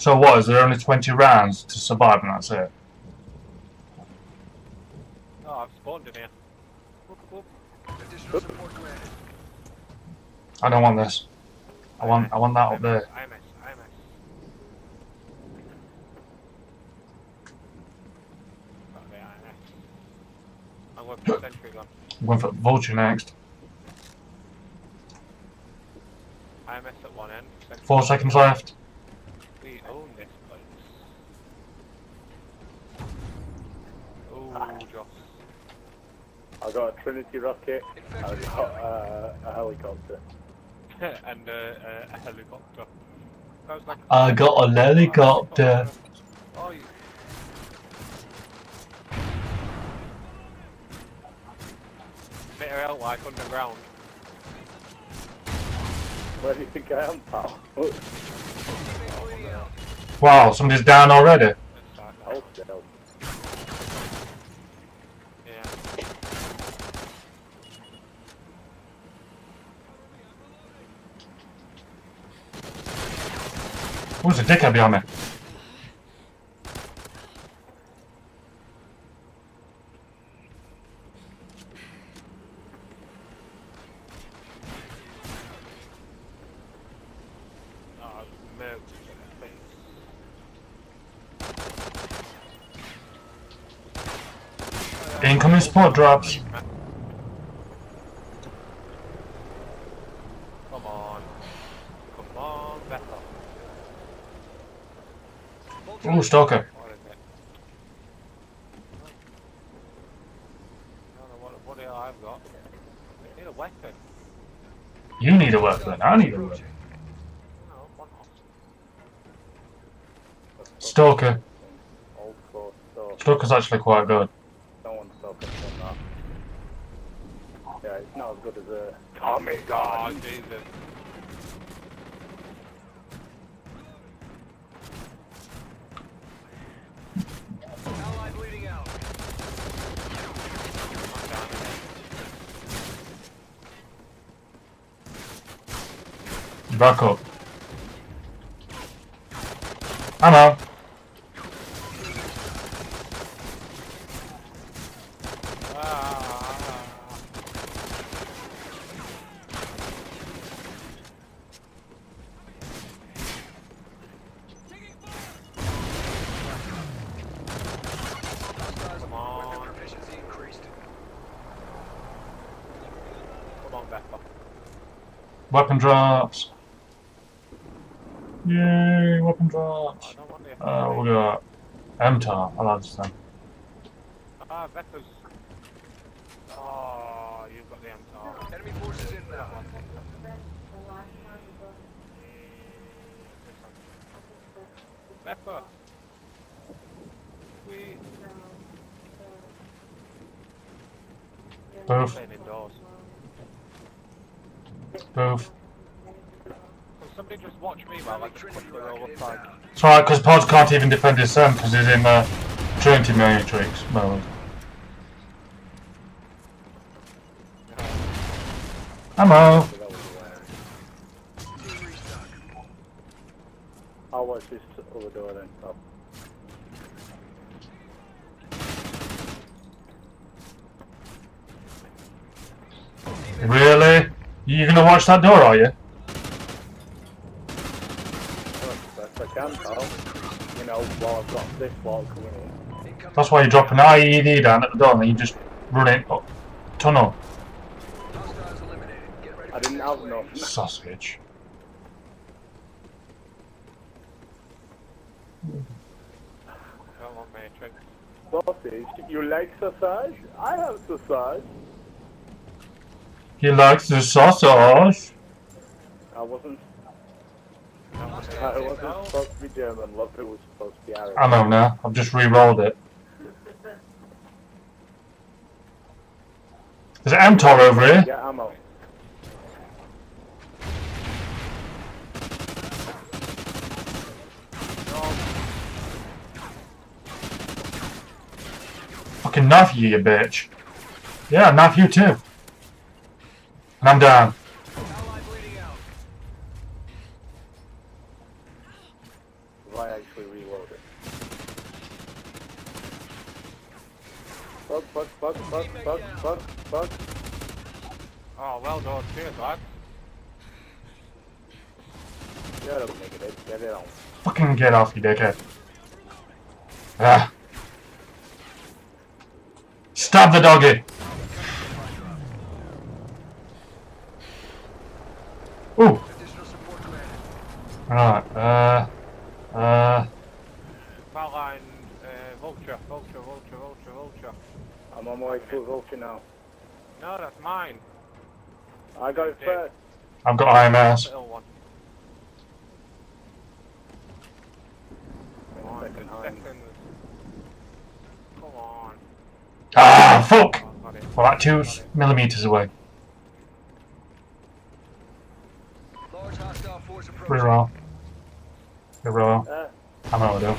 So what, is there only 20 rounds to survive and that's it? Oh, I've spawned in here. Whoop, whoop. Additional support granted. I don't want this. I want that up there. I'm going for sentry gun. I'm going for vulture next. IMS at one end. 4 seconds left. We own this place. Oh, Josh. I got a Trinity rocket, and a helicopter. And a helicopter. That was like I got a helicopter. Oh, you... Bitter out like underground. Where do you think I am, pal? Oh. Wow, somebody's down already. Oh, no. Who's a dickhead behind me? Oh, man. Incoming support drops. Ooh, stalker. You need a weapon. I need a weapon. Stalker. Stalker's actually quite good. Yeah, it's not as good as a Tommy gun. Back up. I'm out. Weapon drops. Yay, weapon drops. We got MTAR, I like this thing. Ah, Vettos. Oh, you've got the MTAR. Enemy forces in now. Vettos. We. Both. Both. Somebody just watch me while I just put the roll up like... It's alright, because Pod can't even defend his son because he's in Trinity Matrix mode. Ammo! I'll watch this over door then, Bob. Really? You're gonna watch that door, are you? You know, while I've got this wall coming in. That's why you drop an IED down at the door and then you just run it up. Tunnel. I didn't have enough. Sausage. Don't want matrix. Sausage? You like sausage? I have sausage. He likes the sausage. I wasn't supposed to be German, Lopper was supposed to be Irish. I know now, I've just re-rolled it. There's an MTOR over here. Yeah, ammo. Fucking knife you, you bitch. Yeah, knife you too. And I'm down. I actually reloaded. Bug, bug, bug, bug, bug, bug, bug. Oh, well done. Cheers, lad. Yeah, that'll make it. Get it on. Fucking get off, you dickhead. Ah. Stab the doggy! Ooh! Alright, Valheim, vulture, vulture, vulture, vulture, vulture. I'm on my way to vulture now. No, that's mine. I got it first. I've got iron mouse. Come on. Ah, fuck! We're like 2 millimeters away. Reroll. Reroll. I'm out of there.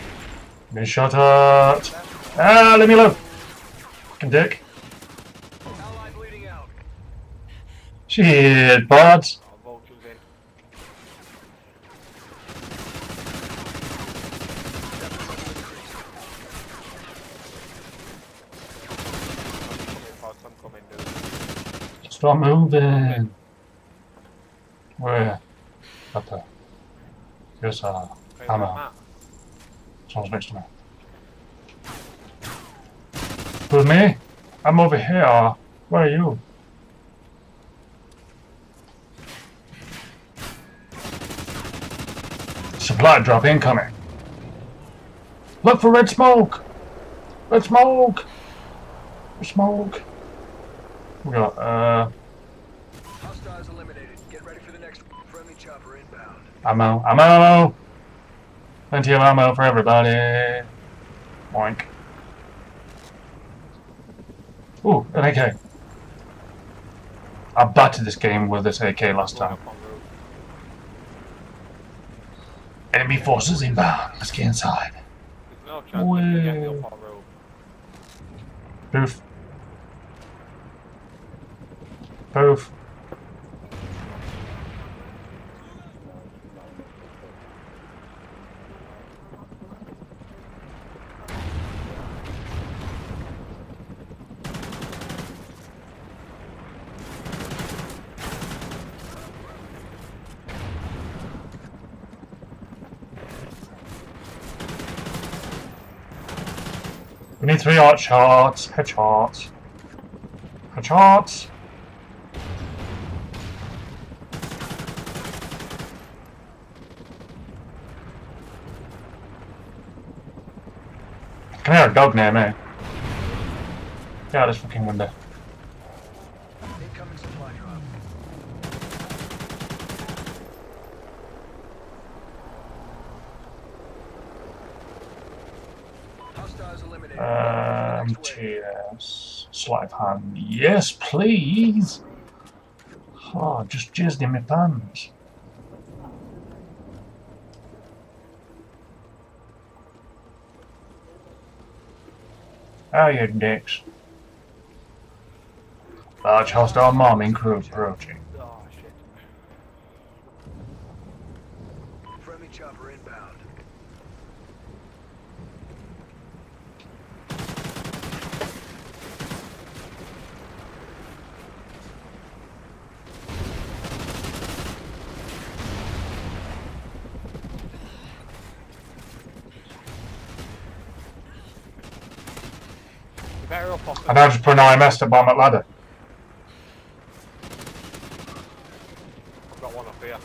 Been shot at. Ah, leave me alone! Fucking dick. Shit, pods. Stop moving. Where? Up there. Here's a hammer. Someone's next to me. Who's me? I'm over here. Where are you? Supply drop incoming. Look for red smoke. Red smoke. Red smoke. We got hostiles eliminated. Get ready for the next friendly chopper inbound. Ammo, ammo! Plenty of ammo for everybody. Boink. Ooh, an AK. I battered this game with this AK last time. Enemy forces inbound. Let's get inside. There's no chance. Poof. Poof. We need 3 arch hearts, hedge hearts. Hedge hearts. I hear a dog near me. Get out of this fucking window. Incoming supply drop. Hostiles eliminated. Cheers. Sleight of hand. Yes, please. Oh, just jizzed in my pants. Oh, you dicks. Large hostile bombing crew approaching. Oh, shit. Friendly chopper inbound. And I just put an IMS to bomb at ladder. I've got one up here.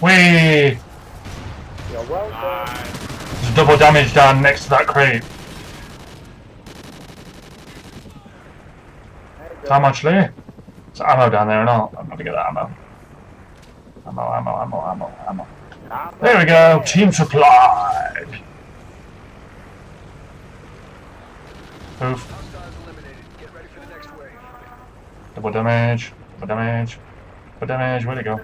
Whee! You're welcome. Nice. There's double damage down next to that crate. How much left? Ammo down there or not? I'm gonna get that ammo. Ammo, ammo, ammo, ammo, ammo. There we go, team supplied. Poof. Double damage, double damage, double damage, where'd it go?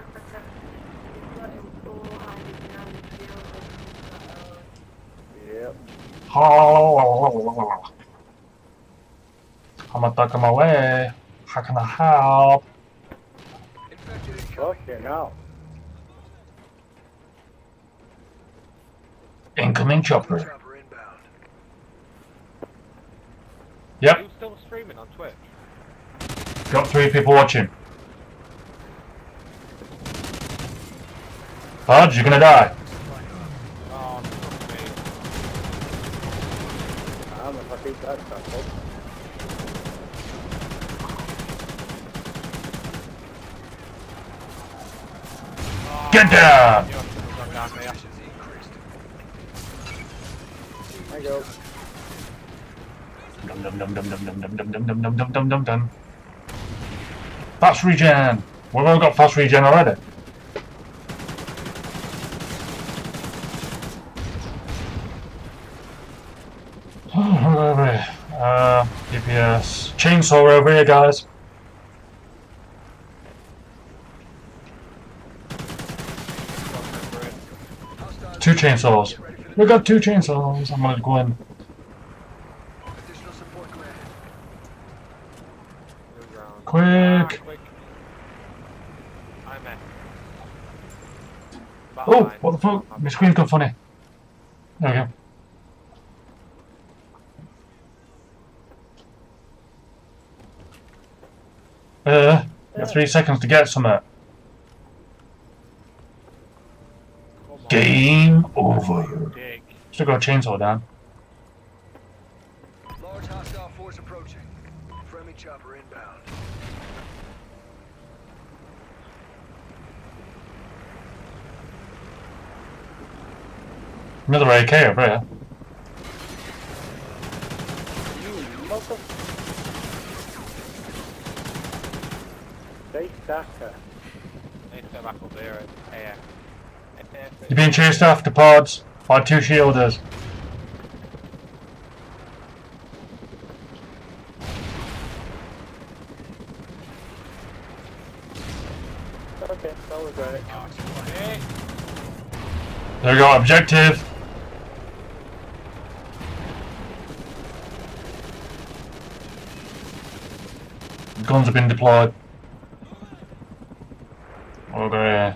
Yep. Oh, I'm a duck on my way. How can I help? Look here now. Incoming chopper. Yep. Are you still streaming on Twitch? Got 3 people watching. Pods, you're gonna die. Oh, I'm a fucking dead, oh, get down! There you go. Dum dum dum dum dum dum dum dum dum dum dum dum dum. Fast regen! We've all got fast regen already. DPS. Chainsaw over here, guys. Two chainsaws. We got 2 chainsaws. I'm gonna go in. Quick! Oh, what the fuck? My screen's gone funny. There we go. You have 3 seconds to get somewhere. Game over. Still got a chainsaw down. Large hostile force approaching. Friendly chopper inbound. Another AK over here. You're being chased after, Pods, by 2 shielders. Okay, that was right. There we go, objective. Guns have been deployed. We'll go here.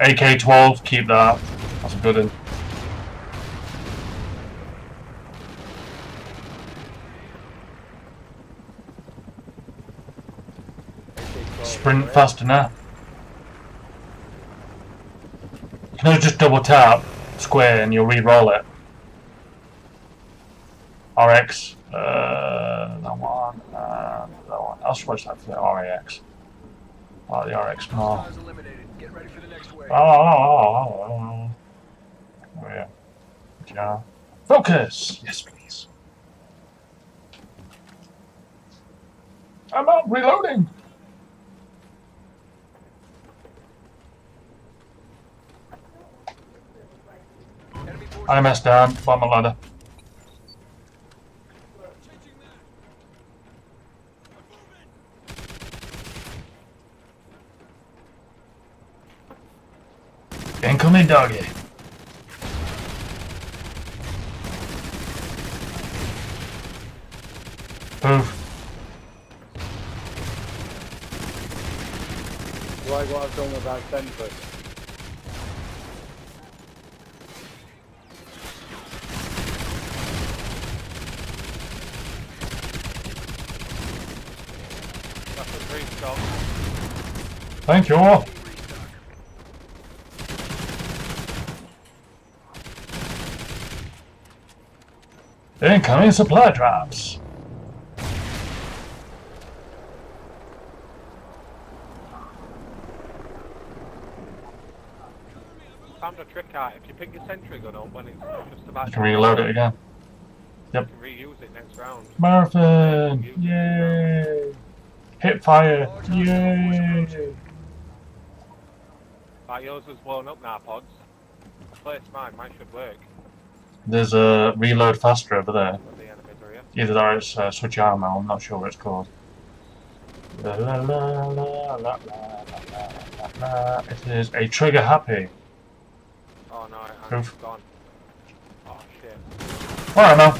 AK-12, keep that. That's a good one. Sprint faster now. You can always just double tap square and you'll re-roll it. RX. That one. That one. I'll switch that for the RAX. Oh, the RX. Oh. Oh, yeah. Yeah. Focus! Yes, please. I'm out reloading! I messed down, bottom of the ladder. Incoming doggy. Move. Like what I've done without Benford. That's a great job. Thank you all. Incoming supply drops. Found a trick out. If you pick your sentry gun up when it's just about, you can reload it again. Yep. You can reuse it next round. Marathon. Yay! Hit fire. Yay! Right, yours was blown up now, Pods. Place mine. Mine should work. There's a reload faster over there. Either that or it's switch armor, I'm not sure what it's called. It is a trigger happy. Oh no, I'm gone. Oh shit. Alright now.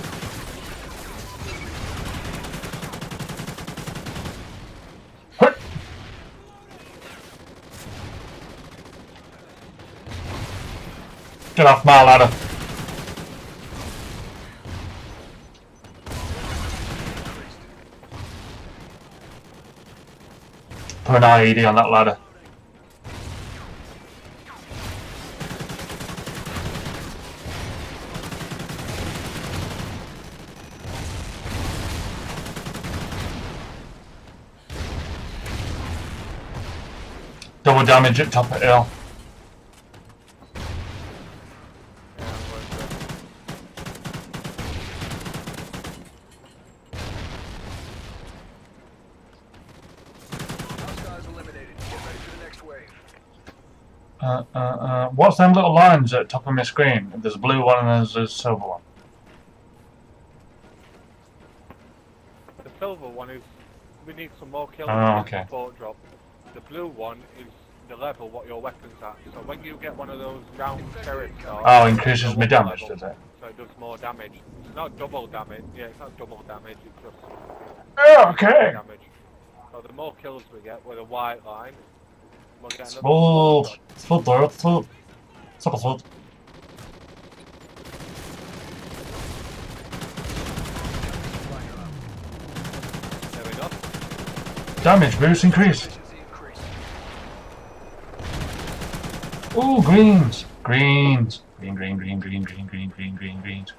Get off my ladder. Put an IED on that ladder. Double damage at top of the hill. What's them little lines at the top of my screen? There's a blue one and there's a silver one. The silver one is we need some more kills. Oh, okay. Support drop. The blue one is the level what your weapon's at. So when you get one of those round turrets, oh, increases my damage, does it? So it does more damage. It's not double damage. Yeah, it's not double damage. It's just okay. Damage. So the more kills we get with a white line. It's full. It's full, bro. It's full. It's up, it's full. There we go. Damage boost increased. Ooh, greens. Greens. Green, green, green, green, green, green, green, green, greens.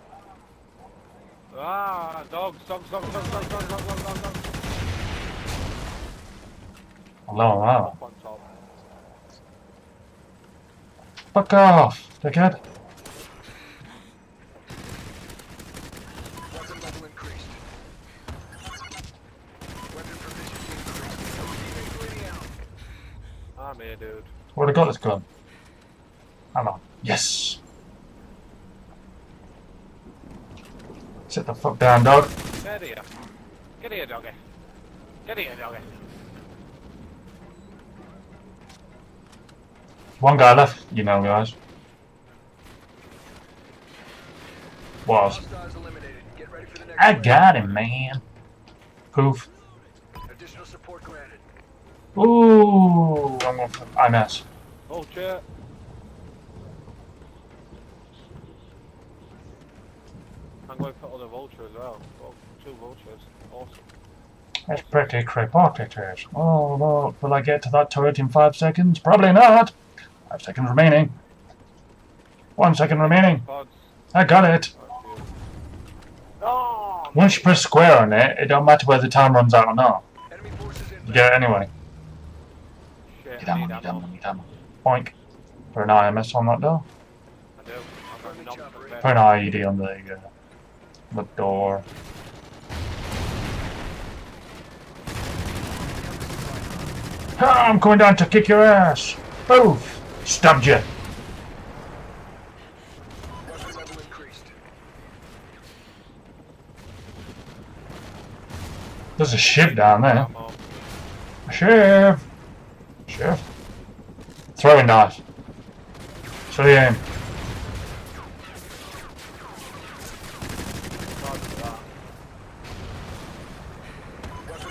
Ah, dogs, dogs, dogs, dogs, dogs, dogs, dogs, dogs, dogs. Hello, wow. Fuck off, dickhead. Weapon level increased. Weapon proficiency increased. I'm here, dude. Where have I got this gun? I'm on. Yes! Sit the fuck down, dog. Get here. Get here, doggy. Get here, doggy. One guy left, you know, guys. Was. I got him, man. Poof. Additional support granted. Ooh, I'm going for IMS. Oh, chat. I'm going for other vulture as well. Oh, two vultures. Awesome. That's pretty crippled. Oh, Lord. Will I get to that turret in 5 seconds? Probably not. 5 seconds remaining. 1 second remaining. I got it. Once you press square on it, it don't matter whether the time runs out or not. You get it anyway. Get that one, get that one, get that one. Boink. Put an IMS on that door. Put an IED on the door. Ah, I'm coming down to kick your ass. Boof. Stabbed you. Weapon level increased. There's a ship down there. A ship. Ship. Throwing knife. So the aim. Weapon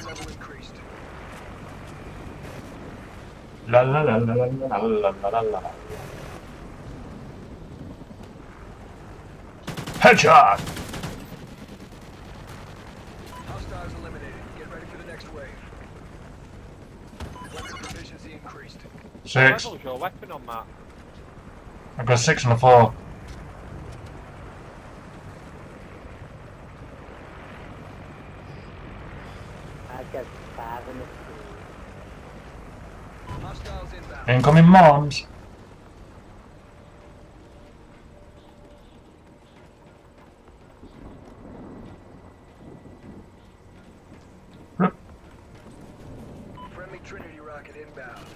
level increased. La la la la la la la la la. Headshot! Hostiles eliminated. Get ready for the next wave. Weapon proficiency increased. 6. What was your weapon on that? I've got 6 and a 4. I've got 5 and a 4. Incoming bombs. Friendly Trinity rocket inbound.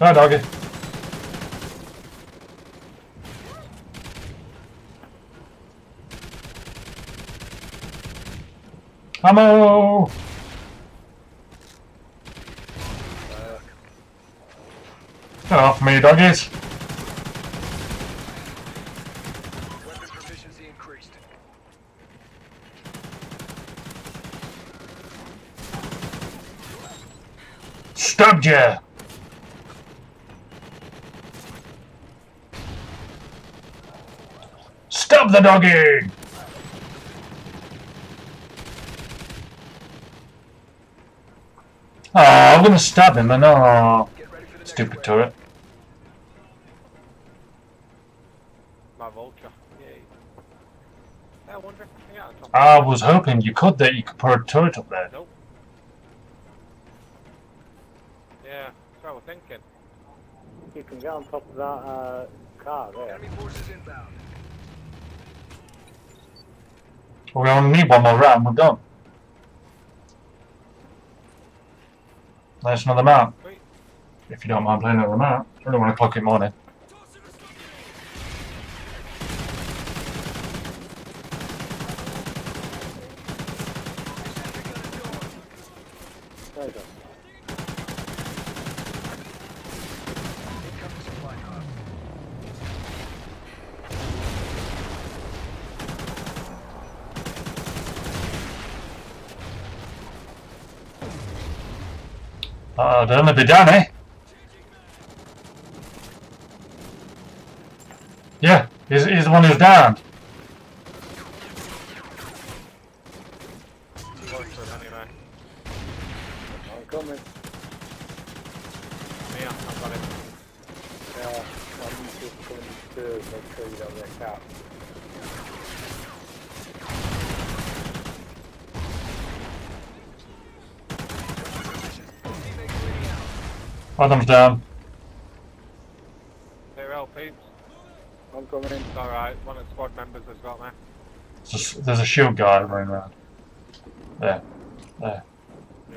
Hi, doggy. Ammo! Get off me, doggies! Weapon proficiency increased. stabbed you. Stab the doggy. Oh, I'm gonna stab him, I know. Stupid turret. My vulture. Yeah. I was hoping you could put a turret up there. Nope. Yeah, that's what I was thinking. You can get on top of that car there. We only need one more round, we're done. There's another map. Wait. If you don't mind playing another map, it's only 1 o'clock in the morning. There you go. That'll only be Danny. Yeah, he's the one who's downed. Adam's down. They're all peeps. I'm coming in. Alright, one of the squad members has got me. There's a shield guard running around. There. There.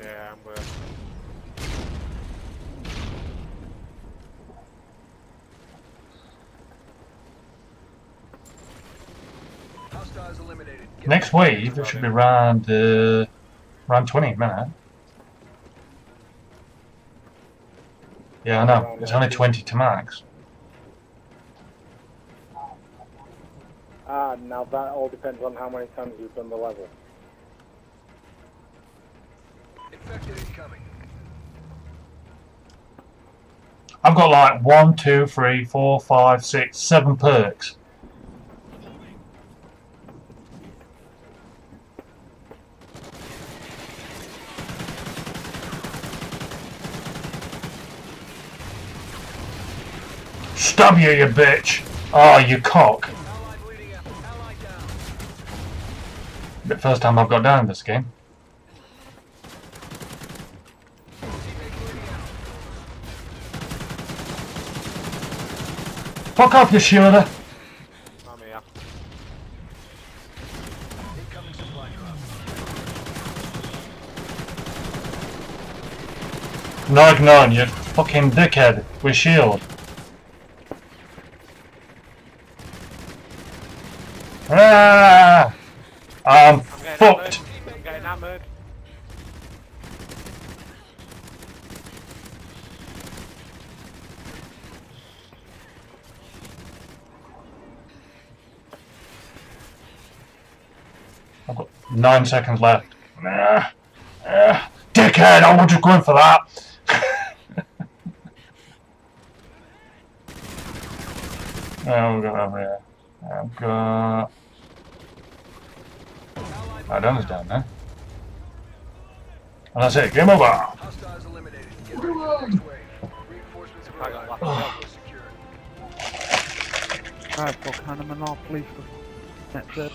Yeah, I'm with. Hostiles eliminated. Next wave, it should be round, round 20, man. Yeah, I know. It's only 20 to max. Ah, now that all depends on how many times you've done the level. Infected incoming. I've got like 1, 2, 3, 4, 5, 6, 7 perks. Stab you, you bitch! Oh, you cock! The first time I've got down this game. Fuck off, you shielder! No, ignoring you fucking dickhead with shield. Ah, I'm fucked. I'm getting hammered. I've got 9 seconds left. Dickhead, I wasn't going for that. Oh, we've got over here. I've got... I don't know down there. And that's it, game over! Hostiles eliminated. Get ready for the next wave. Reinforcements have arrived. Alpha secured. Alright, fuck, hand him an off, please. That's it.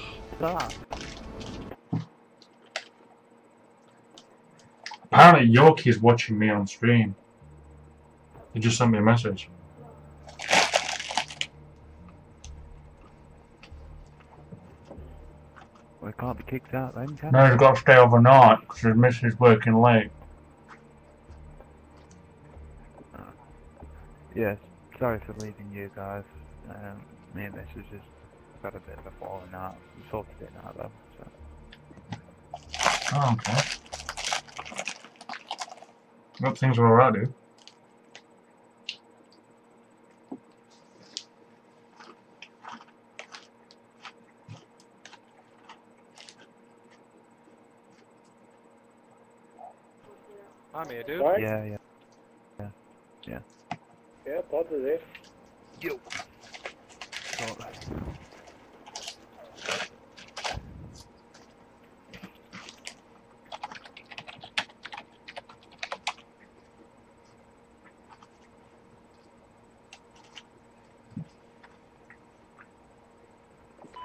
Apparently Yorkie's watching me on stream. He just sent me a message. We can't be kicked out then, can we? No, he's got to stay overnight because his missus is working late. Yes, sorry for leaving you guys. Me and missus just got a bit of a falling out. We sorted it now though. So. Oh, okay. Hope things are alright, dude. I'm here, dude. Sorry? Yeah, yeah. Yeah, Pods are there. Yo.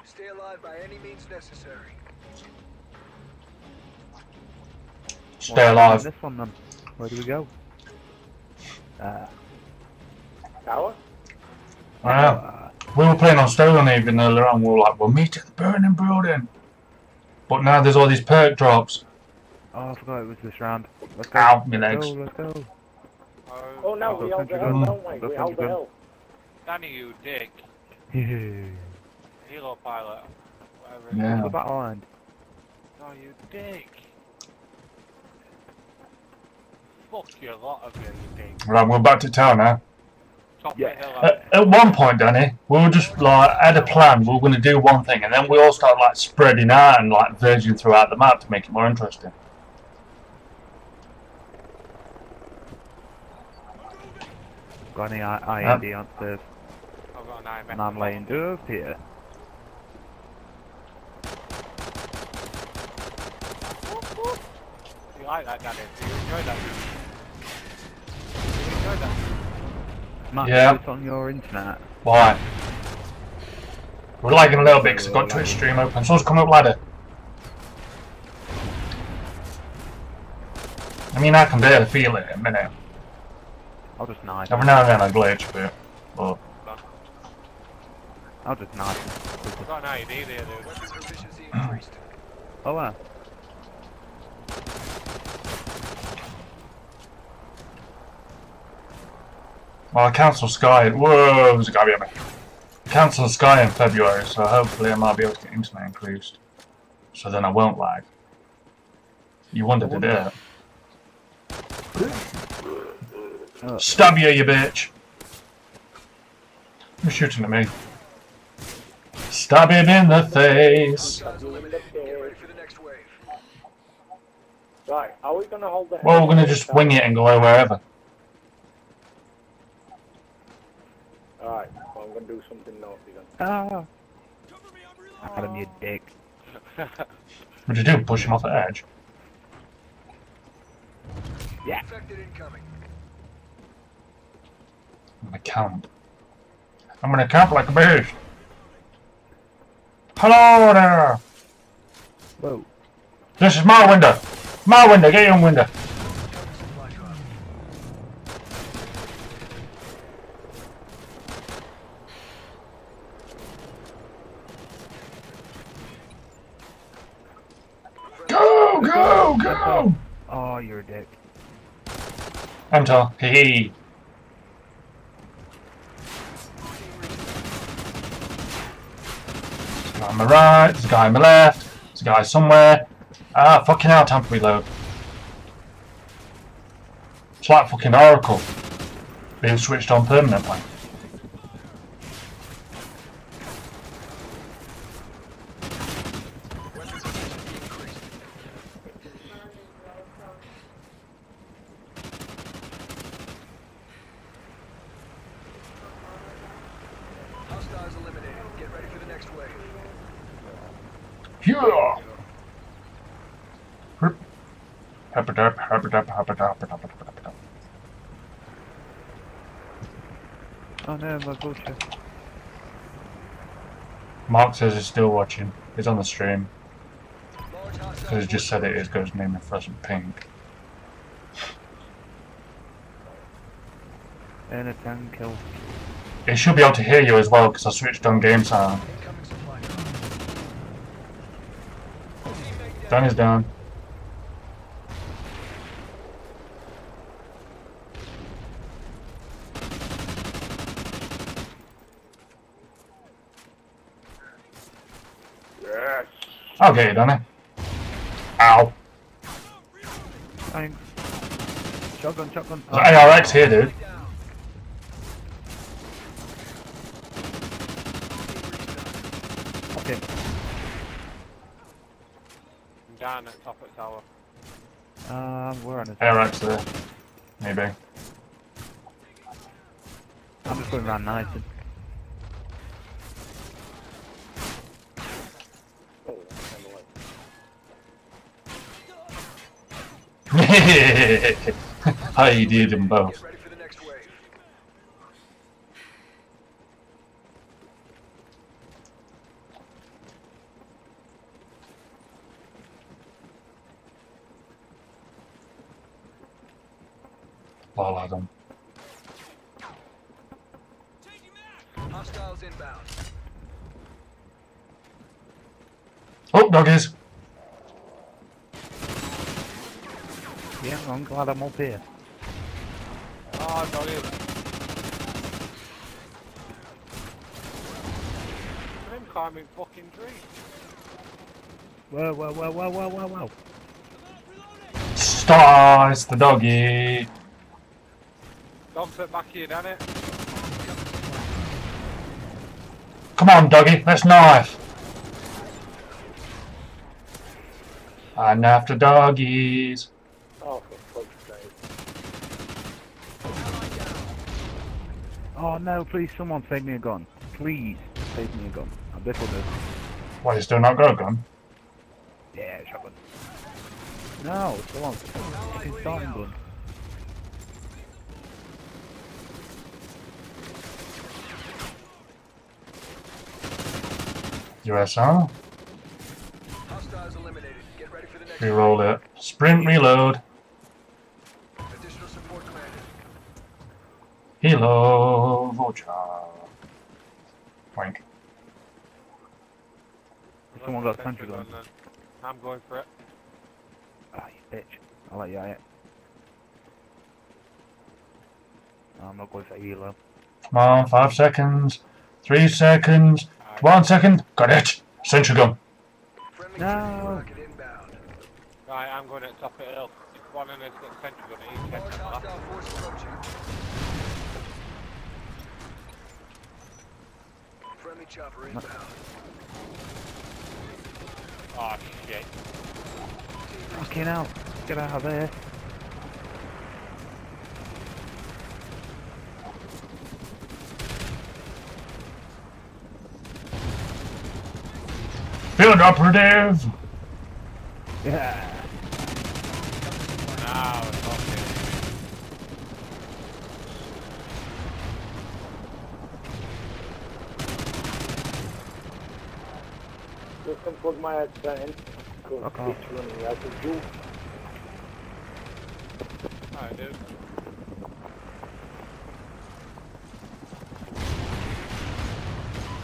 Stay alive by any means necessary. Stay alive. This one, then. Where do we go? Tower? I don't know. We were playing on Stolen even earlier on. We were like, we'll meet at the burning building. But now there's all these perk drops. Oh, I forgot it was this round. Let's go. Ow, my legs. Let's go, let's go. Oh, no, we held the hell, don't we? We held the hell. Danny, you dick. Helo pilot. Whatever. Yeah. What's that line? Oh, you dick. Fuck you, a lot of you, you dick. Right, we're back to town now. Yeah. At one point, Danny, we were just like had a plan. We were going to do one thing, and then we all started like spreading out and like verging throughout the map to make it more interesting. Got any IMD on the? I've got an IMD. And I'm laying down here. You like that, Danny? Do you enjoy that? Do you enjoy that? Matt, yeah. It's on your internet. Why? We're lagging a little bit because I've got Twitch stream open. Someone's come up ladder. I mean, I can barely feel it in a minute. I'll just knife. Every now and then I glitch, but. Oh. I'll just knife. I've got an IED there, dude. Oh, wow. Well, I cancelled Sky. Whoa, there's a guy behind me. I cancelled Sky in February, so hopefully I might be able to get internet increased. So then I won't lag. You wanted to do it. Stab you, you bitch! You're shooting at me. Stab him in the face! Right, are we gonna hold the head? Well, we're gonna just wing it and go wherever. Alright, well, I'm gonna do something naughty then. Ah! Adam, you dick. What'd you do? Push him off the edge? Yeah! I'm gonna camp. I'm gonna camp like a beast! Hello there! Whoa. This is my window! My window! Get your own window! Go! Oh, you're a dick. I'm tall. Hey. There's a guy on my right, there's a guy on my left, there's a guy somewhere. Ah, fucking hell, time to reload. It's like fucking Oracle being switched on permanently. Oh no, my vulture. Mark says he's still watching. He's on the stream. Because he just said it is because his name is Frozen Pink. And a 10 kill. It should be able to hear you as well because I switched on game sound. Danny's down. I'll get you, Danny. Ow. Thanks. Shotgun, shotgun. There's an ARX here, dude. Okay. I'm down at top of the tower. We're on it. ARX there. Maybe. I'm just going around nice. I did them both. Ball at them. Hostiles inbound. Oh, doggies. Yeah, I'm glad I'm up here. Oh, doggies. I'm climbing fucking trees. Whoa. Star, it's the doggy. Dog's at back here, damn it. Come on, doggy, let's knife. I knifed the doggies. Oh, for fuck's sake. Oh no, please, someone take me a gun. Please, take me a gun. I'll biffle this. Why, you still not got a gun? Yeah, shotgun. No, come on. It's a starting gun. USR. Hostiles eliminated. Get ready for the next reroll it. Sprint reload. Additional support commanded. Hello, Vulture. Wank. Someone got a sentry gun. I'm going for it. Ah, you bitch. I'll let you at it. No, I'm not going for helo. Come on, 5 seconds. 3 seconds. 1 second, got it! Sentry gun. No! Right, I'm going to top it up. If one of us gets sentry gun, he's getting it off. Friendly chopper inbound. Oh shit. Fucking hell, get out of there. Field operative! Yeah. Now it's okay. Just unplug my headset in. Okay. Alright, dude.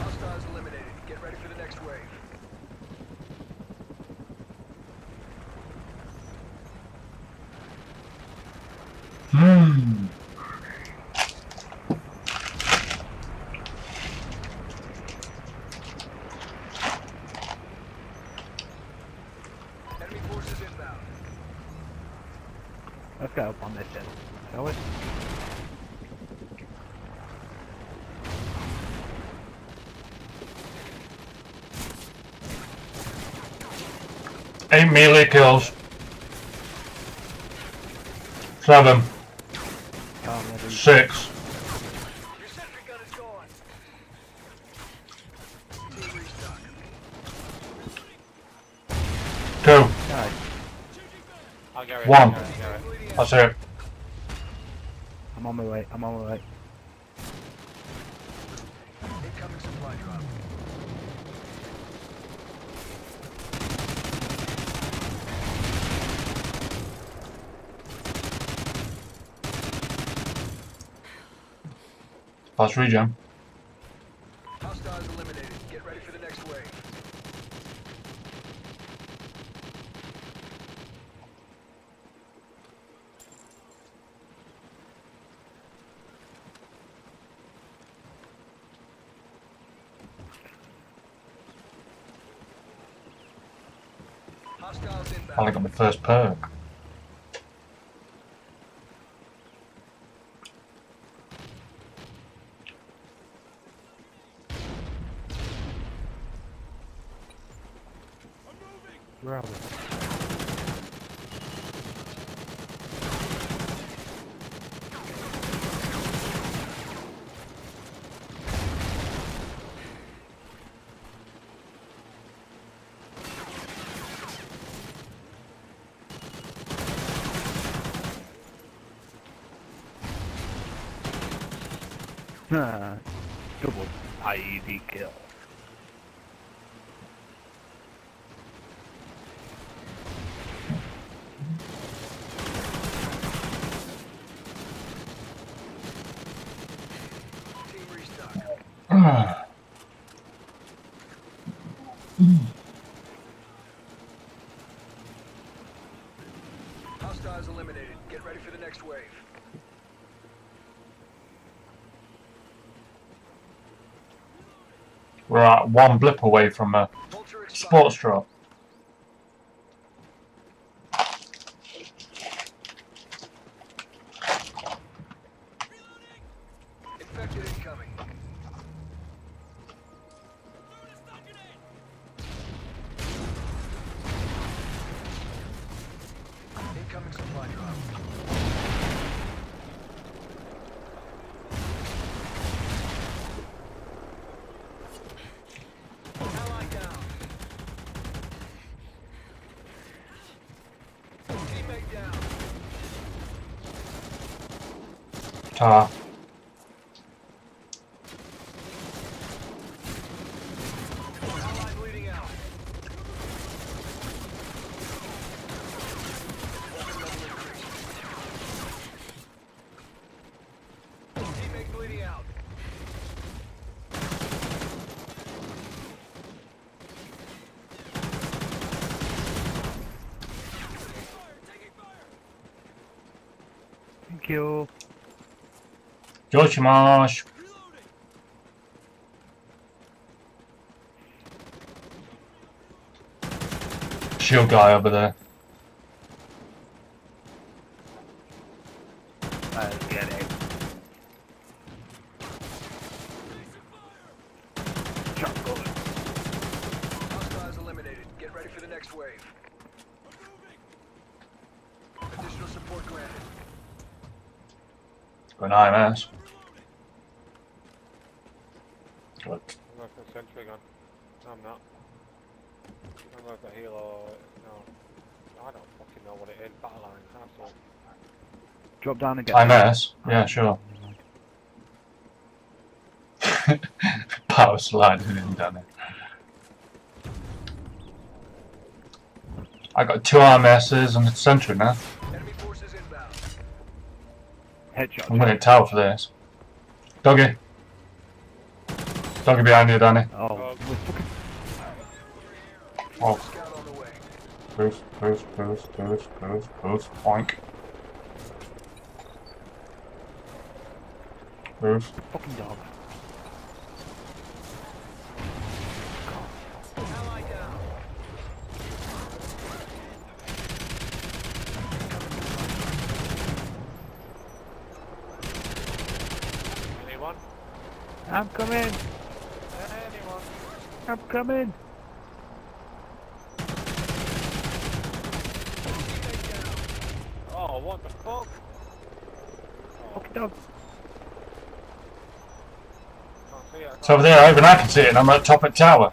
Hostiles eliminated. Get ready for the next wave. Enemy forces inbound. Let's go up on this end, shall we? Eight melee kills. 7. 6. Your sentry gun is gone. 2. Nice. 1. That's it. I'm on my way. Incoming supply drop. Fast regen. Hostiles eliminated. Get ready for the next wave. Hostiles inbound. I only got my first perk. Where are we? Double easy kill. Hostiles eliminated. Get ready for the next wave. We're at one blip away from a sports drop. Ta. Thank you. Josh. Shield guy over there. I'll get it. Shotgun. Hostiles eliminated. Get ready for the next wave. Additional support granted. Good night, man. Sentry gun. No, I'm not. I don't know if the heal or no. I don't fucking know what it is. Battle line, that's all. Drop down again. MS. Yeah, sure. Power slide didn't done it. I got 2 RMSs and a sentry now. Enemy forces inbound. Headshot. I'm gonna tower for this. Doggy. Doggy behind you, Danny. Oh. Oh. Poof. Oink. Poof. Fucking dog. Anyone? I'm coming. I'm coming! Oh, what the fuck? Fuck dog. It's over there, even I can see it, and I'm at top of the tower.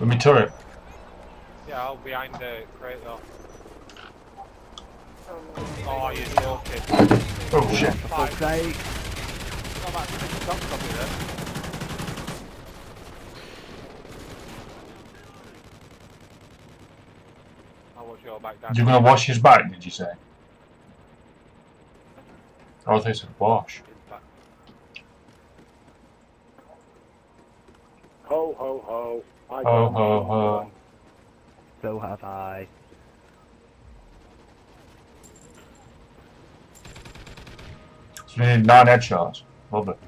With my turret. Yeah, I'll behind the crate though. Oh, you're joking. Oh shit. For fuck's sake. You're gonna wash his back, did you say? Oh, they said wash. Ho ho ho. I ho ho ho. So have I. So we need 9 headshots. Love it.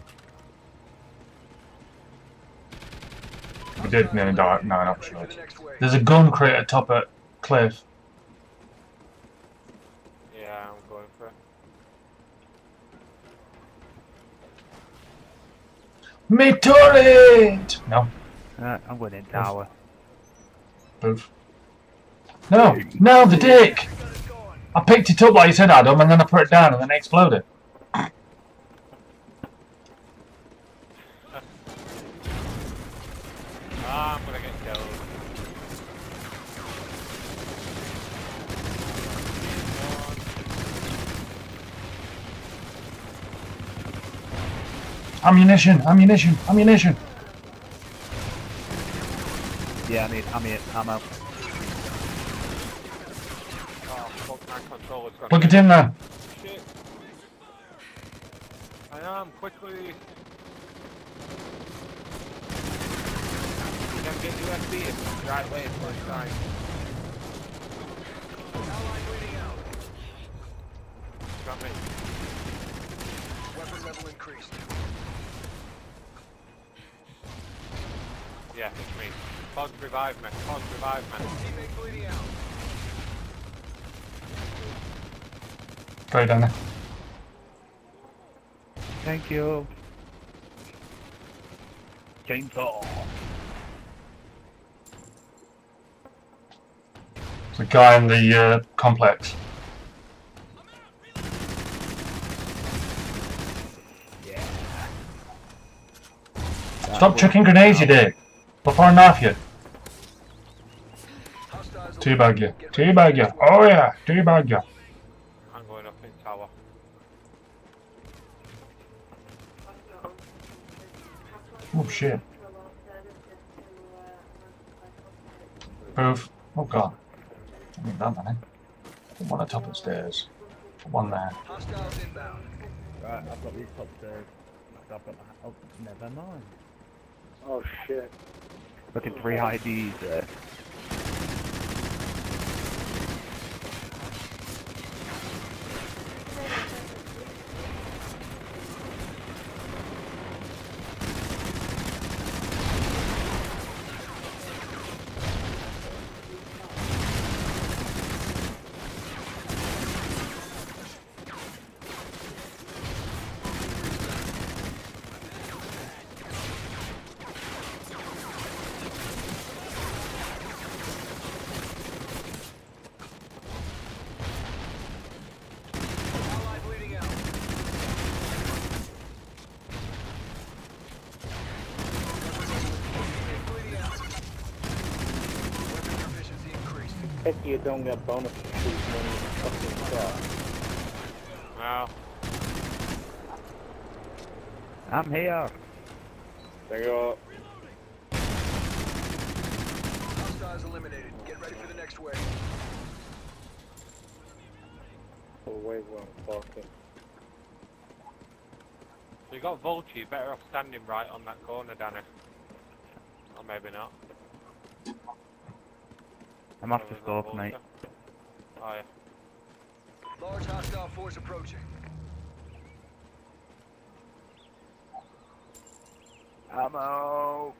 We did nearly die 9 headshots. There's a gun crate at top at cliff. Yeah, I'm going for it. Me turret! No. I'm going in tower. Boof. No, the dick! I picked it up like you said, Adam, and then I put it down and then it exploded. I'm gonna get killed. Ammunition! Yeah, I'm out. Look at him there! Shit. I am, quickly! You can get USD if the right way first time. Got me. Weapon level increased. Yeah, it's me. Pods revive me. Pods revive me. Teammate bleeding out. Go down there. Thank you. Chainsaw. There's a guy in the complex. Yeah. Stop chucking grenades, you dick. Before I knife you. Teabag you. Teabag you. Oh yeah. Teabag you. I'm going up in tower. Oh shit. Move. Oh god. I mean that man. One at the top of the stairs. One there. Right, I've got these top stairs. I've got oh, never mind. Oh shit. Looking 3 IDs there. You don't get bonus treatment fucking stuff. Wow. I'm here. There you go. Hostiles eliminated. Get ready for the next wave. The wave won't fucking. So you got Vulture, you better off standing right on that corner, Danny. Or maybe not. I'm off the score tonight. Oh yeah. Large hostile force approaching. Ammo.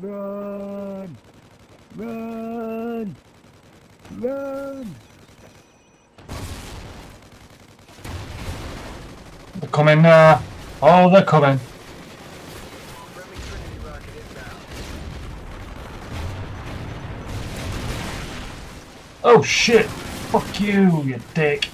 Run! Run! Run! They're coming now. Oh, they're coming. Oh shit! Fuck you, you dick!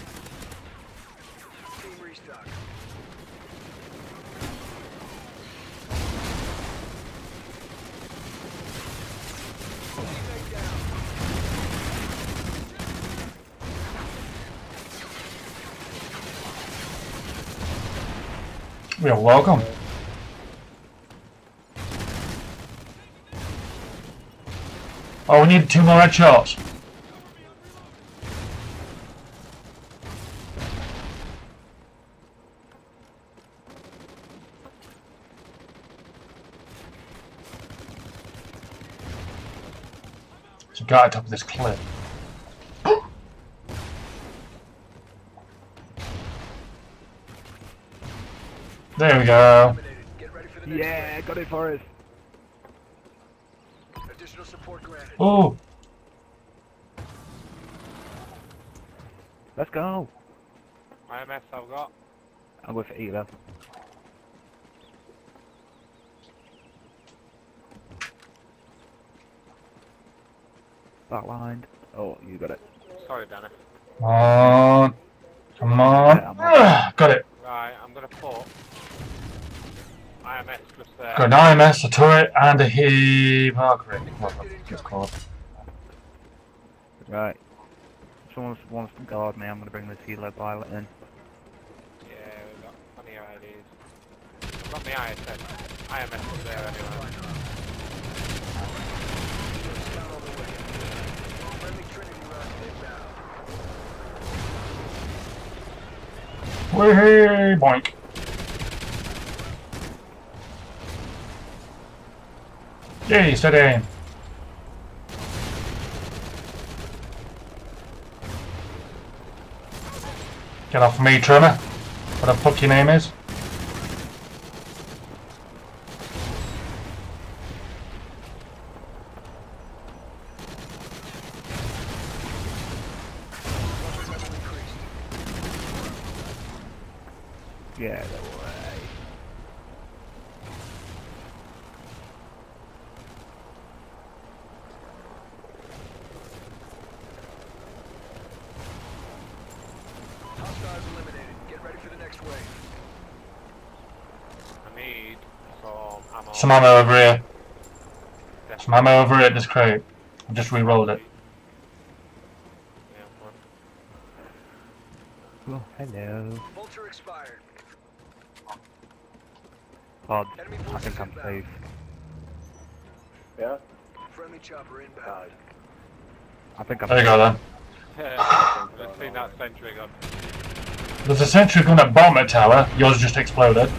We are welcome. Oh, we need 2 more headshots. Guy at the top of this cliff. There we go. Yeah, got it for us. Additional support granted. Oh. Let's go. IMS I've got. I'll go for E level. Backlined. Oh, you got it. Sorry, Danny. Come on. Come on. Yeah, got it. Right, I'm going to put IMS just there. Got an IMS, a turret, and a heave. Oh, great. Right. Someone wants to guard me. I'm going to bring this healer pilot in. Yeah, we've got plenty of ideas. the IMS was there anyway. Hey, boink. Yay, steady. Get off me, Trevor. What the fuck your name is? Get away. Hostiles eliminated. Get ready for the next wave. I need some ammo. Some ammo over here. Definitely. Some ammo over here at this crate. I just re-rolled it. Yeah, well, hello. Vulture expired. Pod, I think I'm safe. Yeah? Friendly chopper inbound. I think I'm safe. There you go then. Yeah, let's clean that sentry gun. There's a sentry gun at bomber tower. Yours just exploded.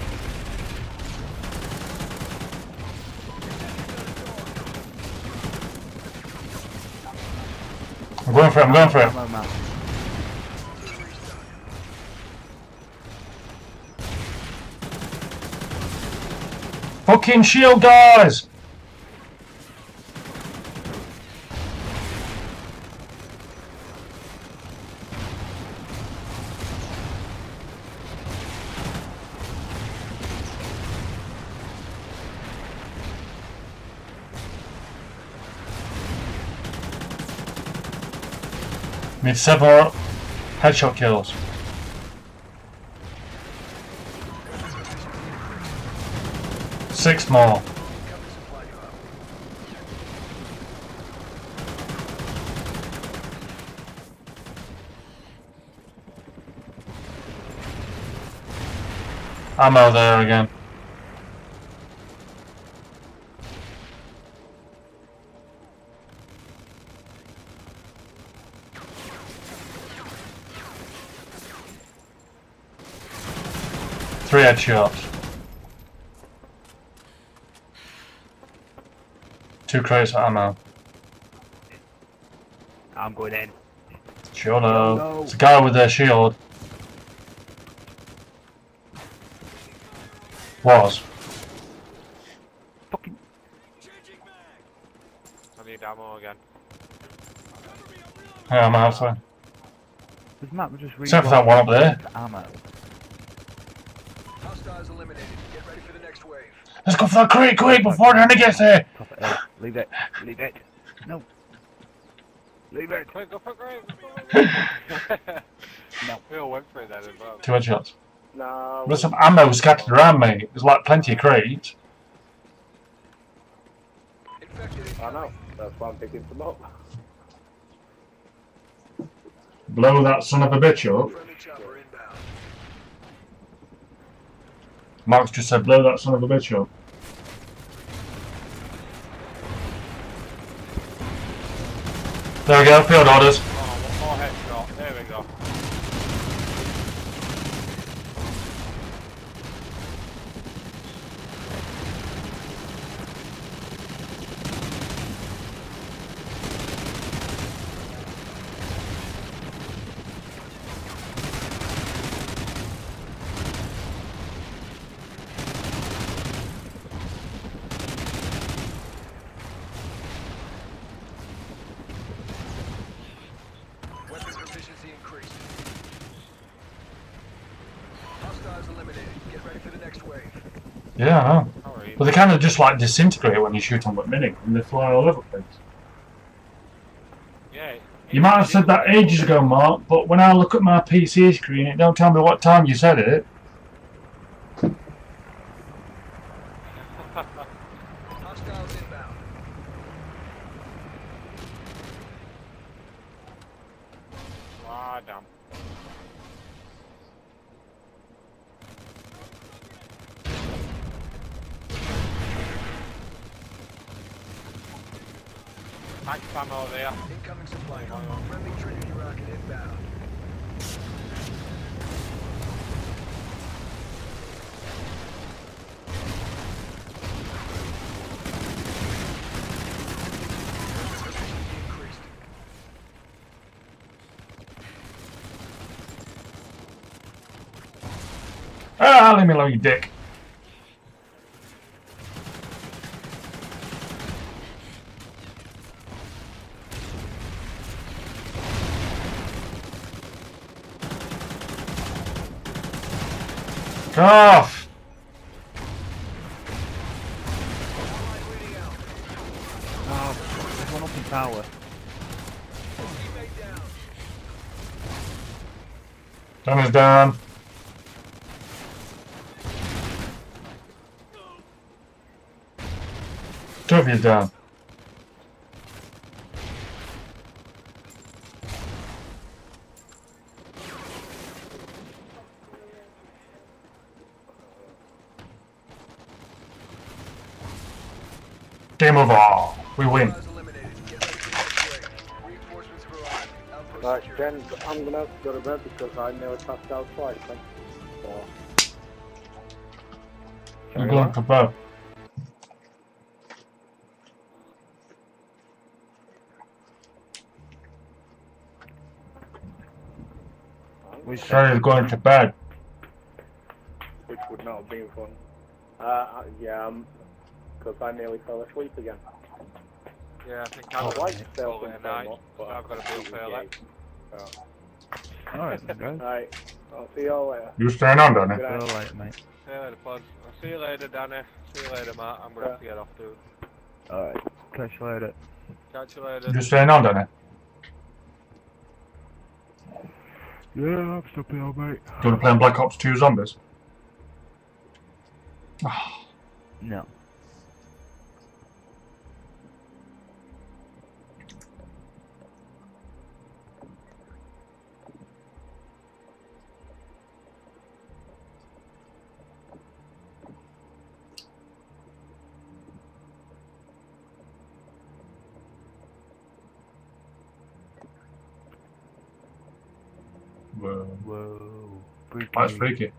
I'm going for it, I'm going for it. Fucking shield, guys! Need several headshot kills. Six more. I'm out there again. Three headshots. Two crates of ammo. I'm going in. Sure no. No. It's a guy with their shield. Was. Fucking. I need ammo again. Yeah, I'm outside. Except for that one up there. Ammo. Hostiles eliminated. Get ready for the next wave. Let's go for that crate quick before Danny gets there. Leave it. Leave it. No. Leave it. Quick, go for grave. No. We all went for that as well. Two headshots. No. There's some ammo scattered around, mate. There's like plenty of crates. I know. That's why I'm picking them up. Blow that son of a bitch up. Mark's just said, blow that son of a bitch up. There we go, field orders. Oh, one more headshot, there we go. Yeah, I know. But they kind of just like disintegrate when you shoot them with mini, and they fly all over things. Yeah. You might have said that ages ago, Mark, but when I look at my PC screen, it don't tell me what time you said it. Hostiles inbound. Ah, damn. Attack ammo there. Incoming supply. Hang on. Friendly Trinity rocket inbound. Ah, leave me alone, you dick. Off. Oh, there's one up in tower. Tom is down. Two of you down. Game of all. We win. Right, then I'm gonna have to go to bed because I never passed out twice. I'm going to bed. Sorry, going to bed. Which would not have been fun. Yeah. Because I nearly fell asleep again. Yeah, I think I'd like to fail in the night, but I've got to fail it. Alright, guys. Alright, I'll see you all later. You stand on, Danny. Alright, mate. See you later, Pod. I'll see you later, Danny. See you later, Matt. I'm going to have to get off, dude. Alright, catch you later. Catch you later. You stand on, Danny. Yeah, I'm still playing, mate. Do you want to play on Black Ops 2 Zombies? No. Whoa. Freaky. That's freaky.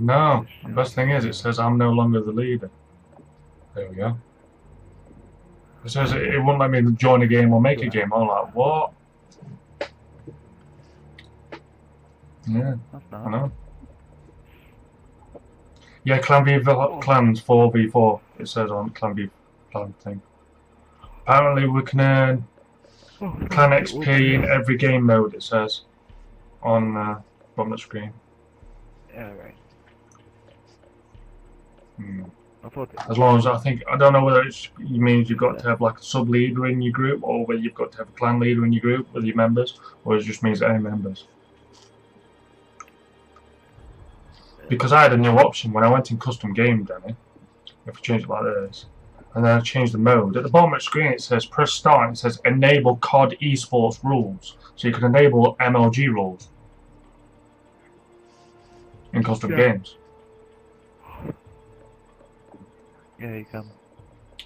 No, the best thing is it says I'm no longer the leader. There we go. It says it won't let me join a game or make a game. I'm like, what? Yeah, that's bad. I know. Yeah, clans 4v4. It says on clan thing. Apparently we can earn clan XP in every game mode, it says on bottom of the screen. Yeah, right. As long as I don't know whether it means you've got to have like a sub leader in your group, or whether you've got to have a clan leader in your group with your members, or it just means any members. Because I had a new option when I went in custom game, Danny. If I change it like this. And then I change the mode. At the bottom of the screen it says press start and it says enable COD esports rules. So you can enable MLG rules in custom games. Yeah, you can.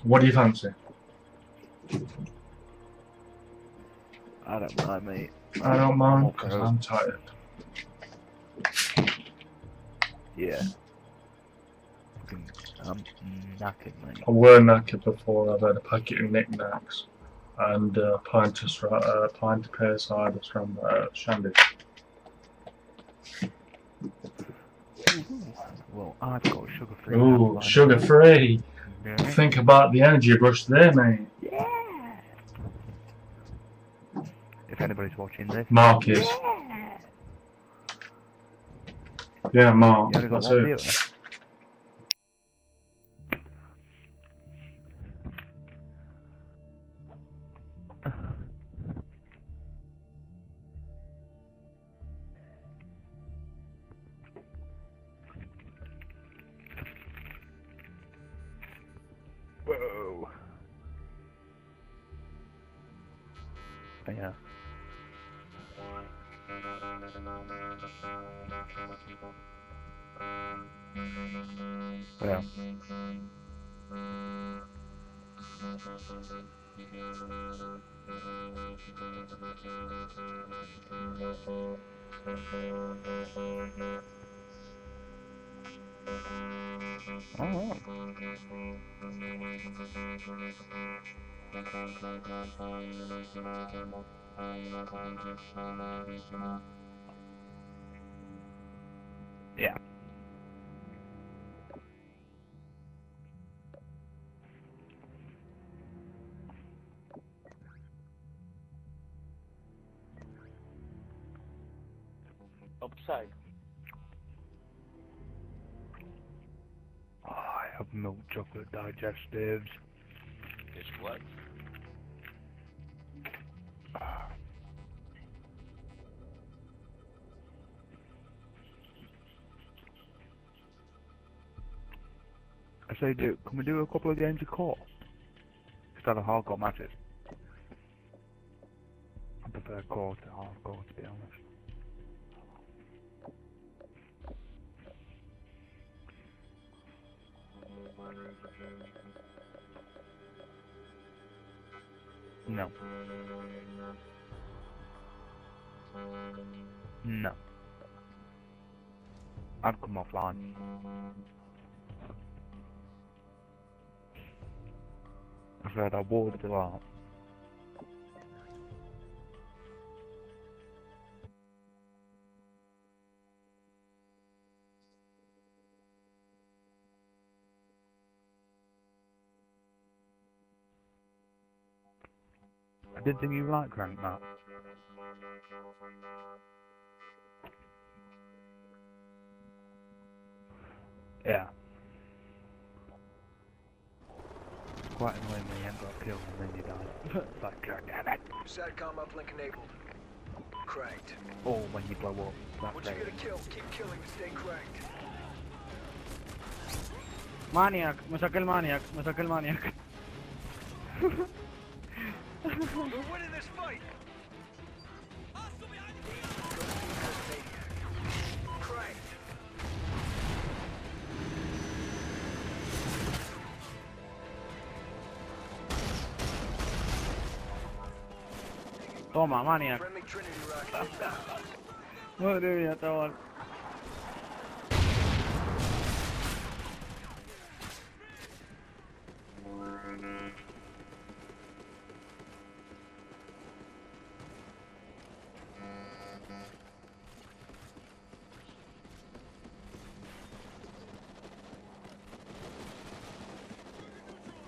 What do you fancy? I don't mind, mate. I don't mind because I'm tired. Yeah. I'm knackered, mate. I were knackered before. I've had a packet of knickknacks and a pint of pear cider from Shandy. Well, I've got sugar-free. Ooh, sugar-free. Yeah. Think about the energy brush there, mate. Yeah. If anybody's watching this, Mark is. Yeah, Mark. You got that's it. Yeah. Yeah. Alright. Yeah. Upside. Oh, I have milk chocolate digestives. It's what? I say, can we do a couple of games of co-op? Instead of hardcore matches. I prefer core to hardcore, to be honest. No. No. I've come offline. I've heard I walled it out. I did think you like Crank Map. Yeah. It's quite annoying when you haven't got killed and then you die. It's like, god damn it. Satcom uplink enabled. Cranked. Or when you blow up. Once you get a kill, keep killing to stay cranked. Maniac. Musakil maniac. Musakil maniac. We're winning this fight! Cranked! Toma, maniac! Friendly Trinity rocket. Madre mía, chaval.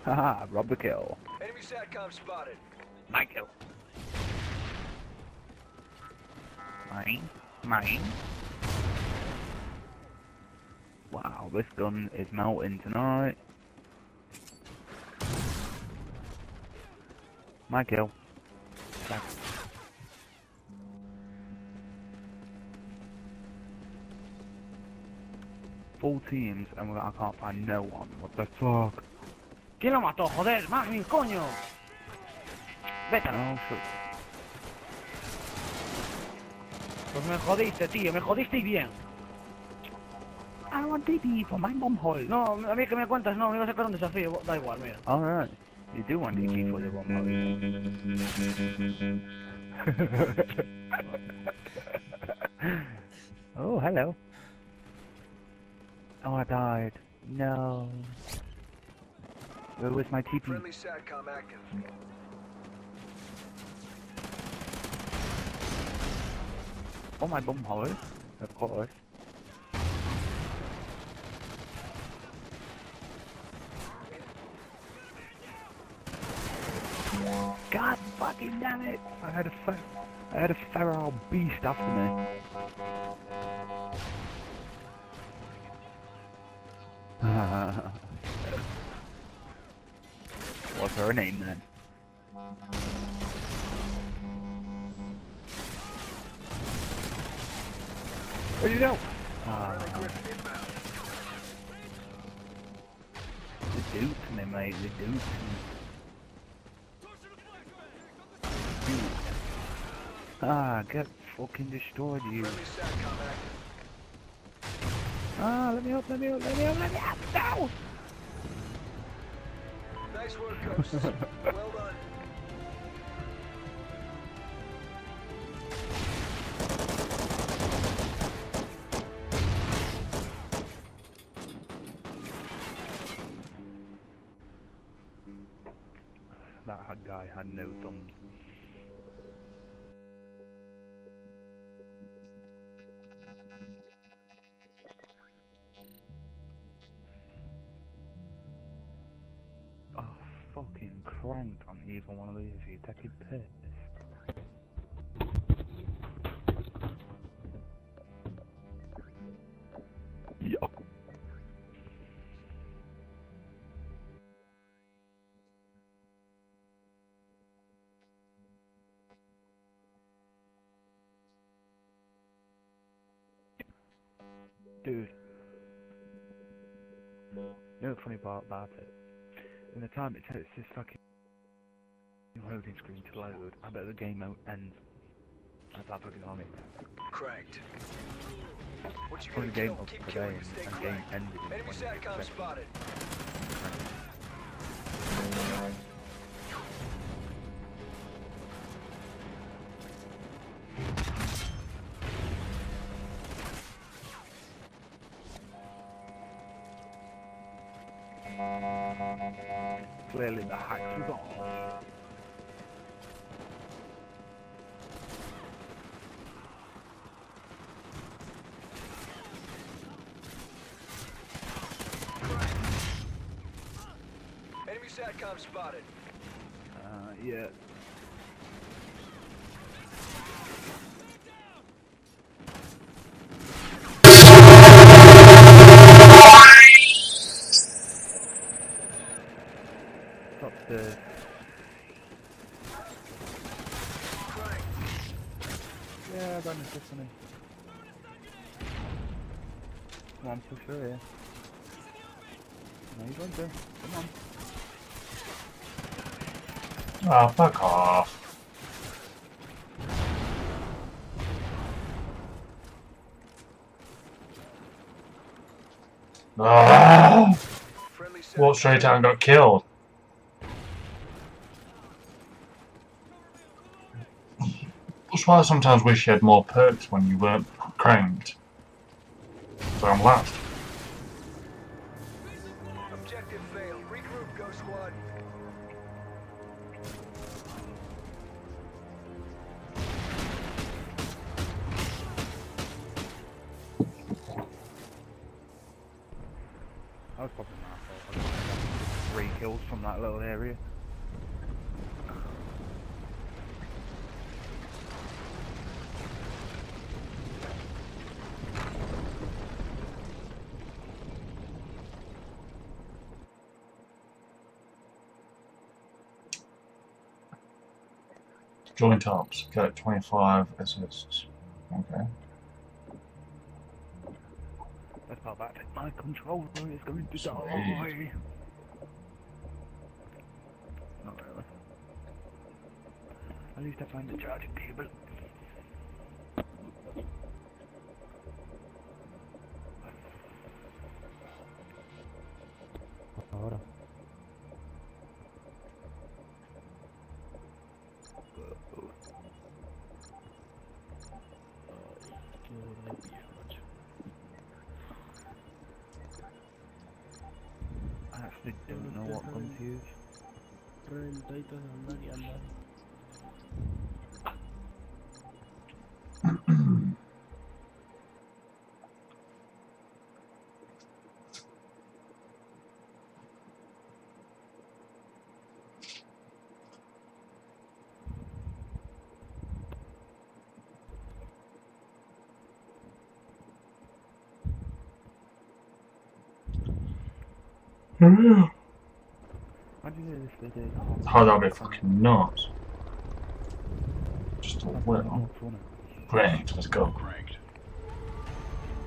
Haha, rob the kill. Enemy SATCOM spotted. My kill. Mine. Wow, this gun is melting tonight. My kill. Thanks. Full teams and I can't find no one. What the fuck? ¿Quién lo mató? Joder, Magnin, coño. Vétalo. No, pues me jodiste, tío, me jodiste y bien. I want DB for my bomb hole. No, a mí que me cuentas, no, me iba a sacar un desafío, da igual, mira. Alright, you do want DB for the bomb hole. Oh, hello. Oh, I died. No. Where was my TP? Friendly SATCOM active. Oh, my bomb hole, of course. God fucking damn it! I had a feral beast after me. What's her name then? What do you know? They duped me, mate. They duped me. Ah, get fucking destroyed, you. Ah, let me up. No! Nice work, Ghosts. Well done. that guy had no thumbs. Oh, fucking clanked on even one of these, you take a piss. Dude, you know the funny part about it? In the time it takes this fucking loading screen to load, I bet the game mode ends. That's how fucking on it. Cracked. What you gonna do? Keep killing and stay cracked. Enemy SATCOM spotted. Clearly the hacks was on. Enemy SATCOM spotted. Yeah. Yeah, that is good for me. Come on, push through here. No, you don't do. Come on. Oh, fuck off. Ah! Walked straight out and got killed. That's why I sometimes wish you had more perks when you weren't cranked. So I'm last. Objective failed. Regroup, Ghost Squad. I was probably an asshole. I got 3 kills from that little area. Joint ops, got 25 assists. Okay. That's how bad my controller is going to die. Not really. At least I found the charging cable. I don't know what gun to use. Oh, that'll be fucking nuts. Just a little. Cranked, let's go. Cranked.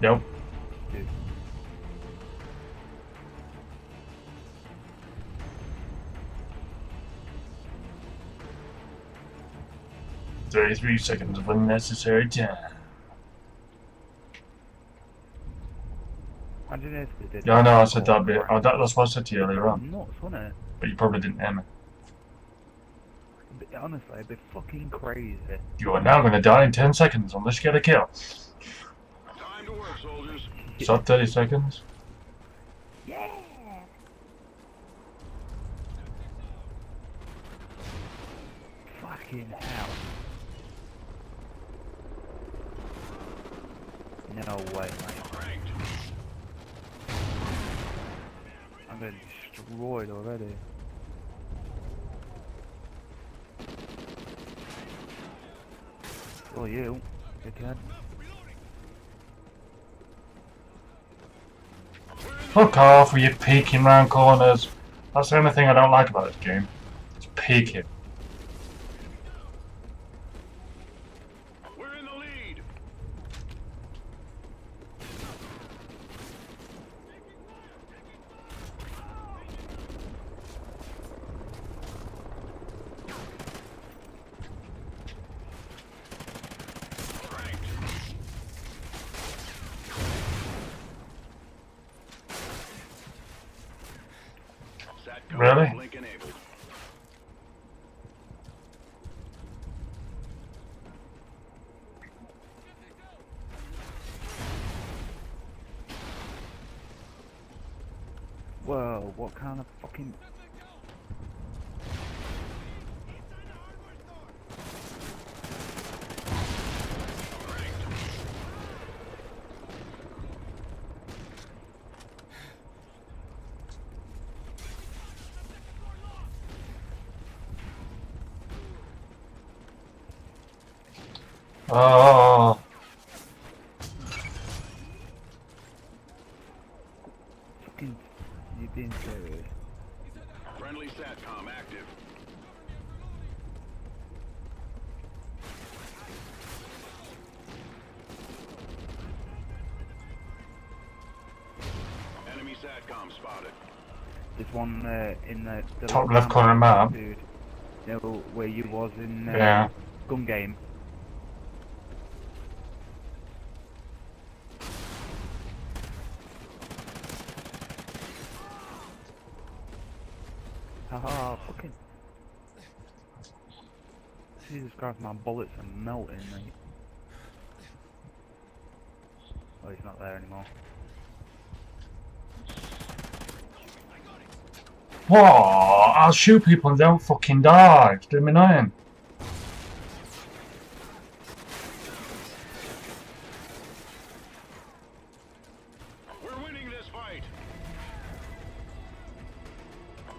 Yep. Dude. There 3 seconds of unnecessary time. Yeah, I know, I said that'd be. Oh, that's what I said to you earlier on. Nuts, wasn't it? But you probably didn't hear me. Honestly, it'd be fucking crazy. You are now going to die in 10 seconds unless you get a kill. Time to work, soldiers. Is that 30 seconds? Yeah! fucking hell. No way, man. I've been destroyed already. Oh, you. Dickhead. Fuck off with you peeking round corners. That's the only thing I don't like about this game. It's peeking. We're in the lead. Really? Whoa, what kind of fucking... Oh. Fucking, you didn't say it. Friendly SATCOM active. Enemy SATCOM spotted. There's one in the top left corner map, dude. You know, where you was in yeah. Gun game. Haha, fucking. Jesus Christ, my bullets are melting, mate. Oh, he's not there anymore. What? I'll shoot people and don't fucking die. It's doing me nothing. We're winning this fight.